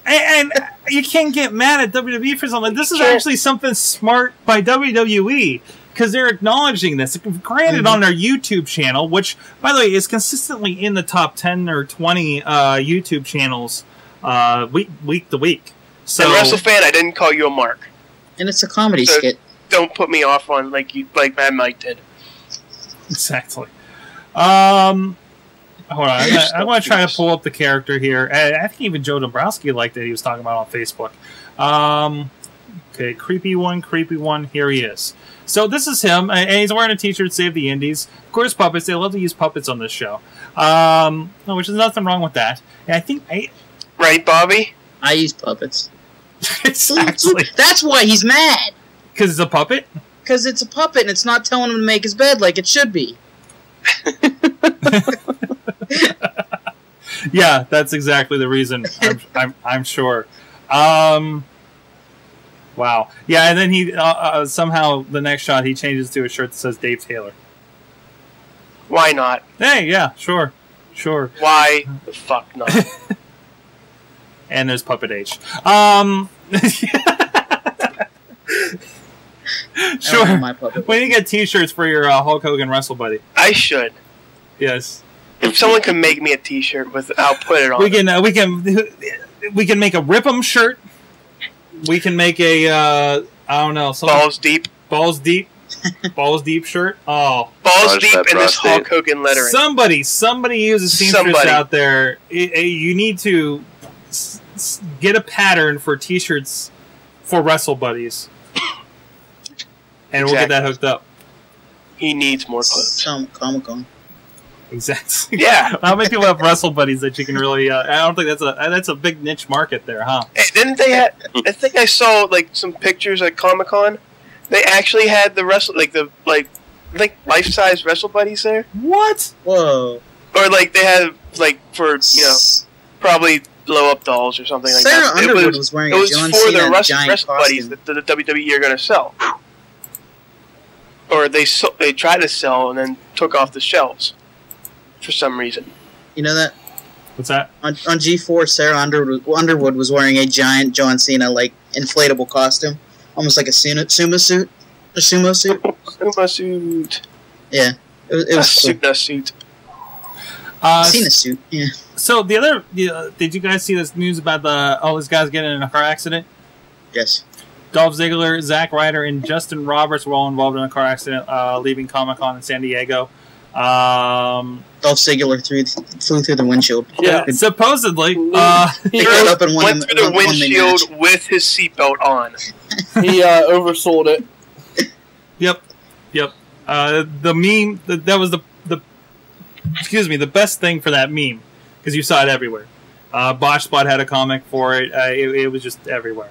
And, and you can't get mad at W W E for something. This is actually something smart by W W E, because they're acknowledging this. Granted, mm-hmm. on their YouTube channel, which, by the way, is consistently in the top ten or twenty uh, YouTube channels uh, week, week to week. So, and WrestleFan, I didn't call you a mark. And it's a comedy so skit. Don't put me off on like you, like Mad Mike did. Exactly. Um... Hold on, I, I want to try to pull up the character here. I, I think even Joe Dombrowski liked it. He was talking about it on Facebook. Um, okay, creepy one, creepy one. Here he is. So this is him, and he's wearing a T-shirt, Save the Indies. Of course, puppets. They love to use puppets on this show, um, which is nothing wrong with that. And I think, I, right, Bobby? I use puppets. Exactly. That's why he's mad. Because it's a puppet. Because it's a puppet, and it's not telling him to make his bed like it should be. Yeah, that's exactly the reason. I'm, I'm, I'm sure. Um, wow. Yeah, and then he uh, uh, somehow the next shot he changes to a shirt that says Dave Taylor. Why not? Hey, yeah, sure, sure. Why the fuck not? And there's Puppet H. Um, sure. My puppet. When you get T-shirts for your uh, Hulk Hogan Wrestle Buddy, I should. Yes. If someone can make me a T-shirt with, I'll put it on. We can, uh, we can, we can make a Rip 'em shirt. We can make a, uh, I don't know, something. Balls deep, balls deep, balls deep shirt. Oh, balls deep in this Hulk Hogan lettering. Somebody, somebody uses seamstress out there. You need to get a pattern for T-shirts for Wrestle Buddies, and we'll get that hooked up. He needs more clothes. Some Comic Con. Exactly. Yeah. How many people have Wrestle Buddies that you can really? Uh, I don't think that's a that's a big niche market there, huh? Hey, didn't they? Have, I think I saw like some pictures at Comic Con. They actually had the wrestle like the like like life size Wrestle Buddies there. What? Whoa. Or like they had like for you know probably blow up dolls or something like Sarah that. Sarah Underwood was, was wearing it a was John for the Wrestle, wrestle Buddies that the, the W W E are going to sell. Or they so, they tried to sell and then took off the shelves. For some reason. You know that? What's that? On, on G four, Sarah Underwood, Underwood was wearing a giant John Cena-like inflatable costume. Almost like a sumo suit. A sumo suit. Sumo suit. Yeah. It was, it was a cool. Sumo suit. Uh, Cena suit, yeah. So, the other... Uh, did you guys see this news about the all these guys getting in a car accident? Yes. Dolph Ziggler, Zack Ryder, and Justin Roberts were all involved in a car accident uh, leaving Comic-Con in San Diego. Um... Dolph Ziggler through flew through the windshield. Yeah, it, supposedly uh, he got up and won went through the won, windshield won the with his seatbelt on. He uh, oversold it. Yep, yep. Uh, the meme the, that was the the excuse me the best thing for that meme because you saw it everywhere. Uh, Botchbot had a comic for it. Uh, it. It was just everywhere.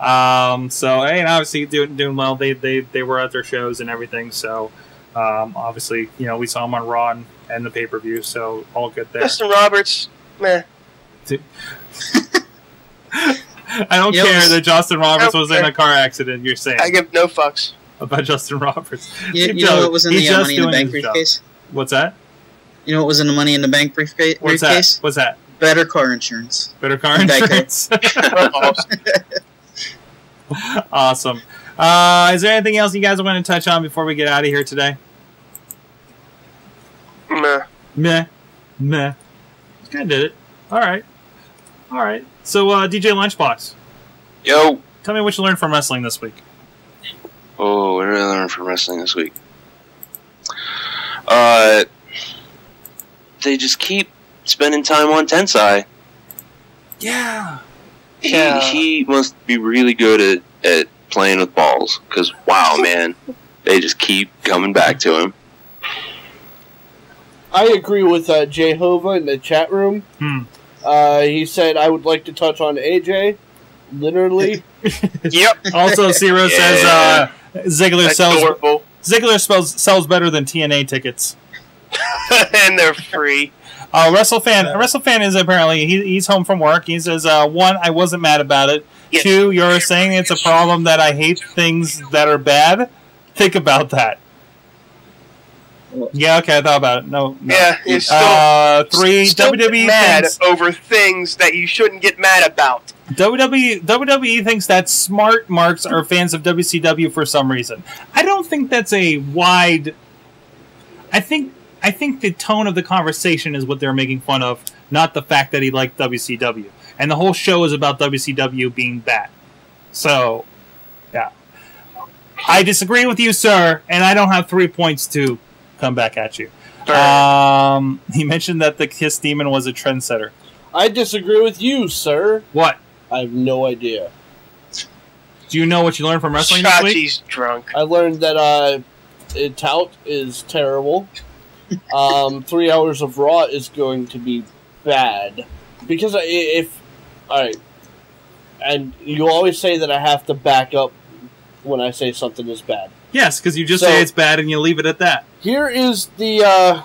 Um, so and obviously doing doing well. They they they were at their shows and everything. So um, obviously you know we saw him on Raw. And, and the pay-per-view, so all good there. Justin Roberts, meh. I don't you care know, that Justin Roberts was care. in a car accident, you're saying. I give no fucks. About Justin Roberts. You, you know what was in the uh, Money in the Bank briefcase? Job. What's that? You know what was in the Money in the Bank briefcase? What's that? What's that? Better car insurance. Better car insurance. Awesome. Uh, is there anything else you guys want to touch on before we get out of here today? Meh. Meh. Meh. Kind of did it. Alright. Alright. So, uh, D J Lunchbox. Yo. Tell me what you learned from wrestling this week. Oh, what did I learn from wrestling this week? Uh, they just keep spending time on Tensai. Yeah. He, yeah. he must be really good at, at playing with balls. Because, wow, man. They just keep coming back to him. I agree with uh, Jehovah in the chat room. Hmm. Uh, he said, I would like to touch on A J, literally. Yep. Also, Ciro yeah. says uh, Ziggler sells Ziggler spells, sells better than T N A tickets. And they're free. Uh, WrestleFan yeah. WrestleFan is apparently, he, he's home from work. He says, uh, one, I wasn't mad about it. Yes. Two, you're saying it's a problem that I hate things that are bad. Think about that. Yeah, okay, I thought about it. No, no. Yeah, you're still, uh, three, still W W E mad thinks, over things that you shouldn't get mad about. W W E, W W E thinks that smart marks are fans of W C W for some reason. I don't think that's a wide... I think I think the tone of the conversation is what they're making fun of, not the fact that he liked W C W. And the whole show is about W C W being bad. So, yeah. I disagree with you, sir, and I don't have three points to come back at you. Um, he mentioned that the Kiss Demon was a trendsetter. I disagree with you, sir. What? I have no idea. Do you know what you learned from wrestling Chachi's this week? Drunk. I learned that uh, tout is terrible. Um, three hours of Raw is going to be bad. Because if... Alright. And you always say that I have to back up when I say something is bad. Yes, because you just so, say it's bad and you leave it at that. Here is the... Uh,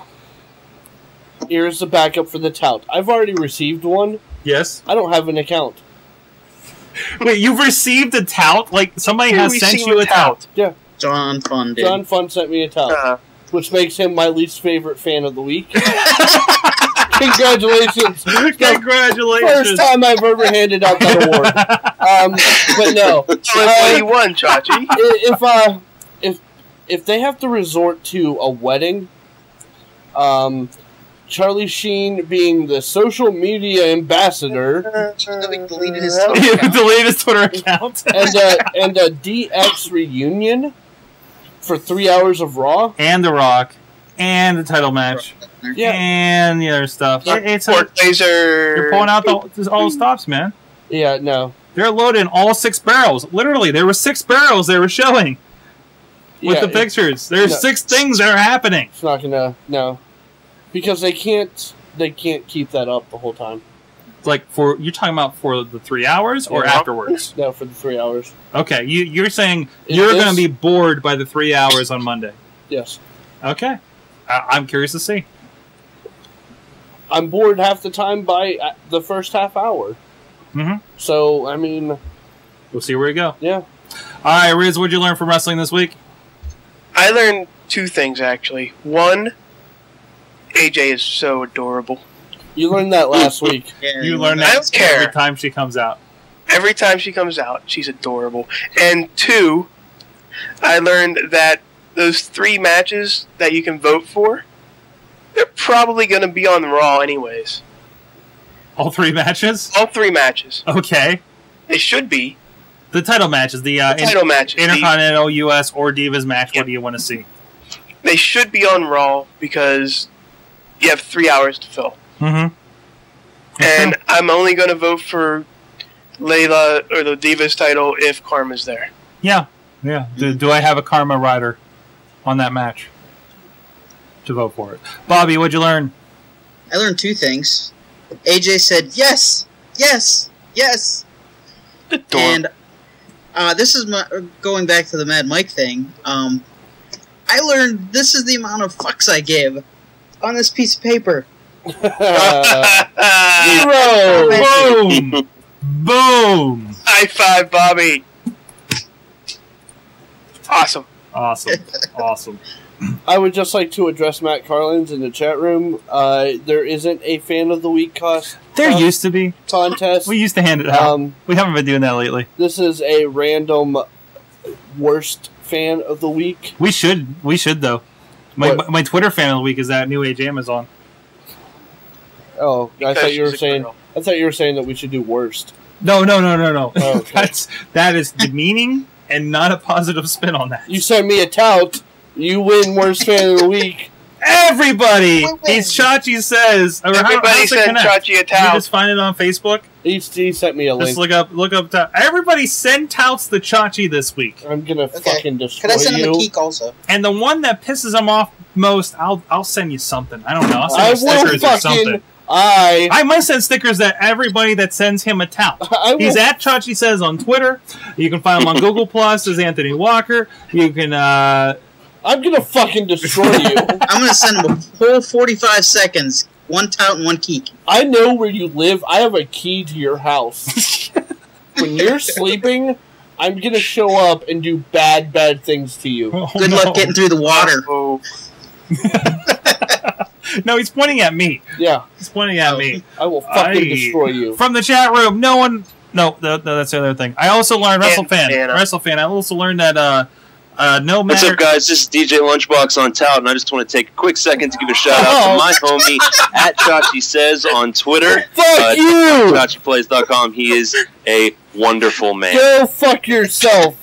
here's the backup for the tout. I've already received one. Yes. I don't have an account. Wait, you've received a tout? Like, somebody Here has sent you a tout. tout? Yeah. John Fun did. John Fun sent me a tout. Uh-huh. Which makes him my least favorite fan of the week. Congratulations. Congratulations. First time I've ever handed out that award. Um, but no. Uh, you won, Chachi. If, uh, if, if they have to resort to a wedding, um, Charlie Sheen being the social media ambassador. He deleted his Twitter account. deleted his Twitter account. and, uh, and a D X reunion. For three hours of Raw? And The Rock. And the title match. Yeah. And the other stuff. It, it's a, you're pulling out the, all the stops, man. Yeah, no. They're loading all six barrels. Literally, there were six barrels they were showing. With yeah, the pictures. There's no, six things that are happening. It's not gonna, no. Because they can't, they can't keep that up the whole time. Like, for you're talking about for the three hours or yeah, afterwards? No, for the three hours. Okay, you, you're saying Is you're going to be bored by the three hours on Monday. Yes. Okay. I, I'm curious to see. I'm bored half the time by uh, the first half hour. Mm-hmm. So, I mean... We'll see where we go. Yeah. All right, Riz, what did you learn from wrestling this week? I learned two things, actually. One, A J is so adorable. You learned that last week. Yeah, you learned that I don't care. Every time she comes out. Every time she comes out, she's adorable. And two, I learned that those three matches that you can vote for, they're probably going to be on Raw anyways. All three matches? All three matches. Okay. They should be. The title matches. The, uh, the title in matches. Intercontinental, the U S, or Divas match. Yep. What do you want to see? They should be on Raw because you have three hours to fill. Mm-hmm. And mm-hmm. I'm only going to vote for Layla or the Divas title if Karma's there. Yeah, yeah. Do, do I have a Karma rider on that match to vote for it? Bobby, what'd you learn? I learned two things. A J said yes, yes, yes. The door. And uh, this is my, going back to the Mad Mike thing. Um, I learned this is the amount of fucks I gave on this piece of paper. Zero. Boom. Boom. High five, Bobby. Awesome. Awesome. Awesome. I would just like to address Matt Carlins in the chat room. Uh, there isn't a fan of the week cost. There um, used to be. Contest. We used to hand it out. Um, we haven't been doing that lately. This is a random worst fan of the week. We should. We should, though. My, my, my Twitter fan of the week is that New Age Amazon. Oh, I thought you were saying. I thought you were saying that we should do worst. No, no, no, no, no. Oh, okay. That's that is demeaning and not a positive spin on that. You send me a tout, you win worst fan of the week. Everybody, he's Chachi says. Everybody send Chachi a tout. You just find it on Facebook. He, he sent me a link. Just look up, look up. Tout. Everybody send touts to Chachi this week. I'm gonna okay. fucking destroy you. Could I send you? him a geek also? And the one that pisses him off most, I'll I'll send you something. I don't know. I'll send I you will stickers fucking. Or something. I I must send stickers to everybody that sends him a towel. He's at Chachi Says on Twitter. You can find him on Google Plus as Anthony Walker. You can. Uh, I'm gonna fucking destroy you. I'm gonna send him a whole forty-five seconds, one towel and one key. I know where you live. I have a key to your house. When you're sleeping, I'm gonna show up and do bad, bad things to you. Oh, Good no. luck getting through the water. Oh. No, he's pointing at me. Yeah. He's pointing at oh, me. I will fucking I... destroy you. From the chat room, no one... No, no, no that's the other thing. I also learned... WrestleFan. WrestleFan. I also learned that... Uh, uh, no matter... What's up, guys? This is D J Lunchbox on Tout, and I just want to take a quick second to give a shout-out oh. to my homie, at Chachi Says on Twitter. Fuck uh, you! Chachi Plays dot com. He is a wonderful man. Go fuck yourself.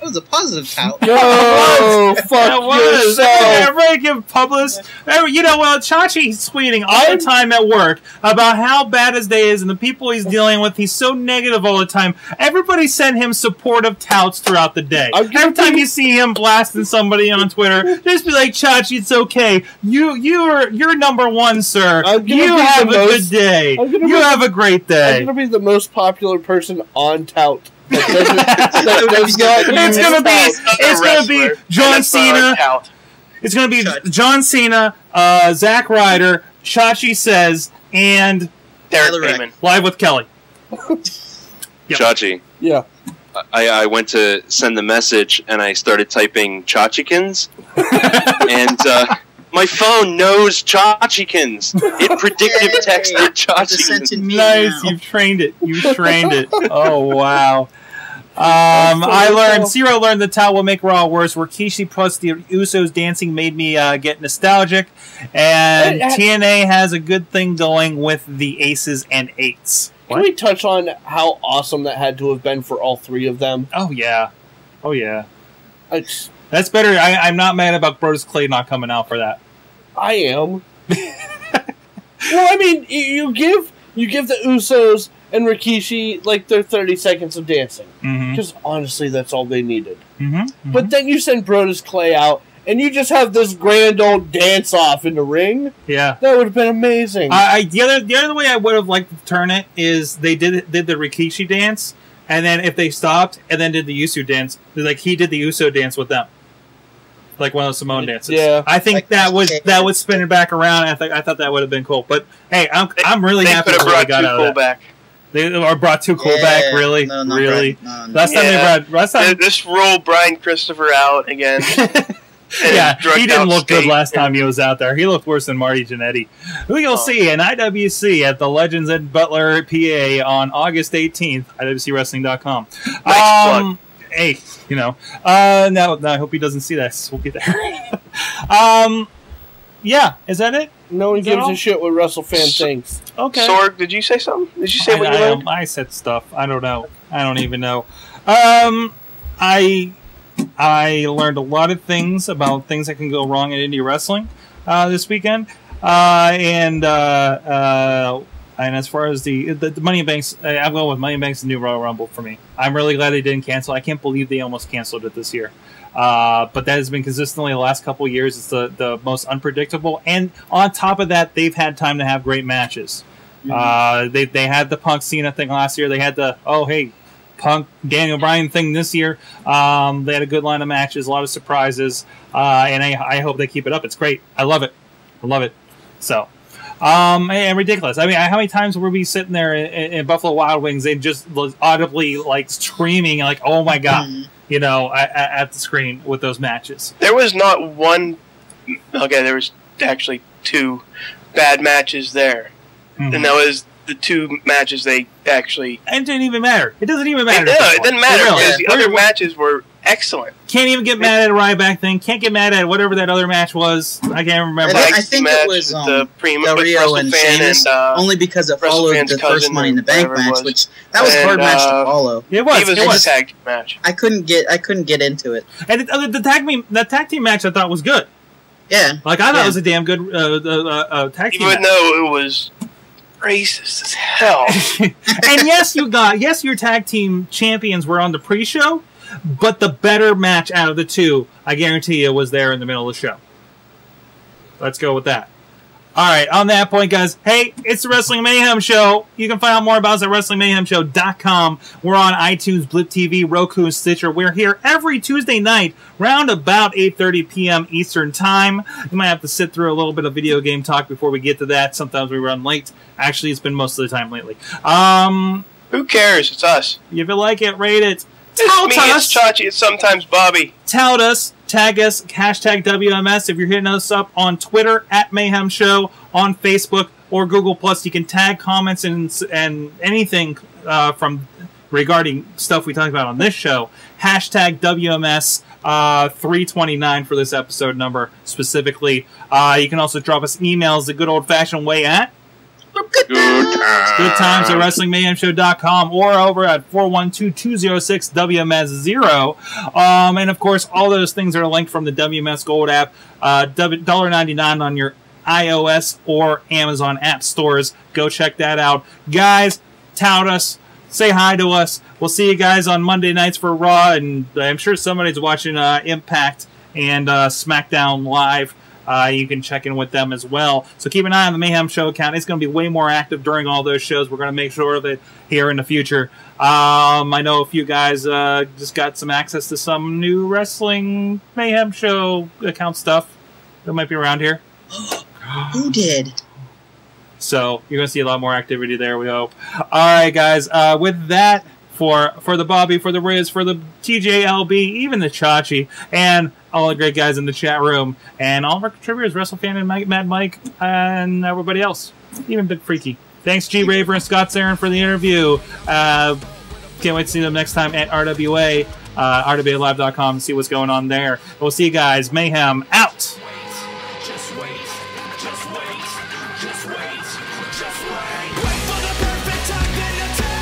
That was a positive tout. Yo, fuck yourself. Everybody can publish. You know, well, Chachi's tweeting all I'm... the time at work about how bad his day is and the people he's dealing with. He's so negative all the time. Everybody send him supportive touts throughout the day. Every time think... you see him blasting somebody on Twitter, just be like, Chachi, it's okay. You, you're, you're number one, sir. You have a most... good day. You be... have a great day. I'm going to be the most popular person on Tout. It's gonna be it's gonna be John Cena. It's gonna be John Cena, uh, Zack Ryder, Chachi Says, and Derek Heyman Live with Kelly. Yep. Chachi. Yeah. I, I went to send the message and I started typing Chachikins, and uh, my phone knows Chachikins. It predictive texted Chachikins. Nice, now. You've trained it. You've trained it. Oh wow. Um, I learned, Ciro learned the towel will make Raw worse. Rikishi plus the Usos dancing made me uh, get nostalgic. And T N A has a good thing going with the Aces and Eights. What? Can we touch on how awesome that had to have been for all three of them? Oh, yeah. Oh, yeah. It's, That's better. I, I'm not mad about Brutus Clay not coming out for that. I am. Well, I mean, you give, you give the Usos... and Rikishi, like, their thirty seconds of dancing. Because, mm-hmm. honestly, that's all they needed. Mm-hmm, mm-hmm. But then you send Brodus Clay out, and you just have this grand old dance-off in the ring. Yeah. That would have been amazing. Uh, I, the, other, the other way I would have liked to turn it is they did did the Rikishi dance, and then if they stopped, and then did the Uso dance, like, he did the Uso dance with them. Like one of those Simone dances. Yeah, I think like, that was that would spin it back around. I, th I thought that would have been cool. But, hey, I'm, they, I'm really happy that we got out of that. Back. They are brought to Cole yeah, back, really, no, really. No, no. Last time yeah. they brought, last time this roll Brian Christopher out again. Yeah, he didn't look state. good last time he was out there. He looked worse than Marty Jannetty, who you'll oh. see in I W C at the Legends in Butler, P A, on August eighteenth. I W C Wrestling dot com. Nice um, hey, you know, uh, no, no, I hope he doesn't see this. We'll get there. um, yeah, is that it? No one gives no. a shit what WrestleFan thinks. Okay. Sorg, did you say something? Did you say I, what you I, um, I said stuff. I don't know. I don't even know. Um, I I learned a lot of things about things that can go wrong in indie wrestling uh, this weekend. Uh, and uh, uh, and as far as the the, the Money in Banks, I'm going with Money in Banks and New Royal Rumble for me. I'm really glad they didn't cancel. I can't believe they almost canceled it this year. Uh, but that has been consistently the last couple of years. It's the, the most unpredictable. And on top of that, they've had time to have great matches. Mm-hmm. uh, they, they had the Punk Cena thing last year. They had the, oh, hey, Punk Daniel Bryan thing this year. Um, they had a good line of matches, a lot of surprises. Uh, and I, I hope they keep it up. It's great. I love it. I love it. So, um, and ridiculous. I mean, how many times were we sitting there in, in Buffalo Wild Wings and just audibly, like, screaming, like, oh, my God. Mm-hmm. You know, at, at the screen with those matches. There was not one... Okay, there was actually two bad matches there. Mm-hmm. And that was the two matches they actually... And it didn't even matter. It doesn't even matter. No, it didn't matter. It because yeah. The other matches were excellent. Can't even get mad at a Ryback thing. Can't get mad at whatever that other match was. I can't remember. I think, I think it was um, the Primo Del Rio and Sheamus, uh, only because it followed the first Money in the Bank match, which that was and, a hard uh, match to follow. It was. It was, it was a tag team match. I couldn't get. I couldn't get into it. And the, uh, the tag team, that tag team match, I thought was good. Yeah. Like I thought yeah. it was a damn good uh, uh, uh, tag team. Even match. though it was racist as hell. And yes, you got. Yes, your tag team champions were on the pre-show. But the better match out of the two, I guarantee you, was there in the middle of the show. Let's go with that. Alright, on that point, guys, hey, it's the Wrestling Mayhem Show. You can find out more about us at wrestling mayhem show dot com. We're on iTunes, Blip T V, Roku, and Stitcher. We're here every Tuesday night, round about eight thirty p m Eastern Time. You might have to sit through a little bit of video game talk before we get to that. Sometimes we run late. Actually, it's been most of the time lately. Um, Who cares? It's us. If you like it, rate it. Tout me, us. It's Chachi, it's sometimes Bobby. Tout us, tag us, hashtag W M S. If you're hitting us up on Twitter, at Mayhem Show, on Facebook, or Google Plus, you can tag comments and, and anything uh, from regarding stuff we talked about on this show. Hashtag W M S uh, three twenty-nine for this episode number specifically. Uh, you can also drop us emails the good old-fashioned way at Good times. Good times at wrestling mayhem show dot com or over at four one two, two oh six, W M S zero. Um, and, of course, all those things are linked from the W M S Gold app, uh, one dollar ninety-nine on your iOS or Amazon app stores. Go check that out. Guys, tout us. Say hi to us. We'll see you guys on Monday nights for Raw, and I'm sure somebody's watching uh, Impact and uh, SmackDown Live. Uh, you can check in with them as well. So keep an eye on the Mayhem Show account. It's going to be way more active during all those shows. We're going to make sure of it here in the future. Um, I know a few guys uh, just got some access to some new Wrestling Mayhem Show account stuff that might be around here. Who did? So you're going to see a lot more activity there, we hope. All right, guys. Uh, with that, for for the Bobby, for the Riz, for the T J L B, even the Chachi, and all the great guys in the chat room, and all of our contributors, WrestleFan and Mike, Mad Mike, and everybody else, even Big Freaky. Thanks, G Raver and Scott Zarin for the interview. Uh, can't wait to see them next time at R W A, uh, R W A live dot com, and see what's going on there. We'll see you guys. Mayhem out. Just wait. Just wait. Just wait. Wait for the perfect time.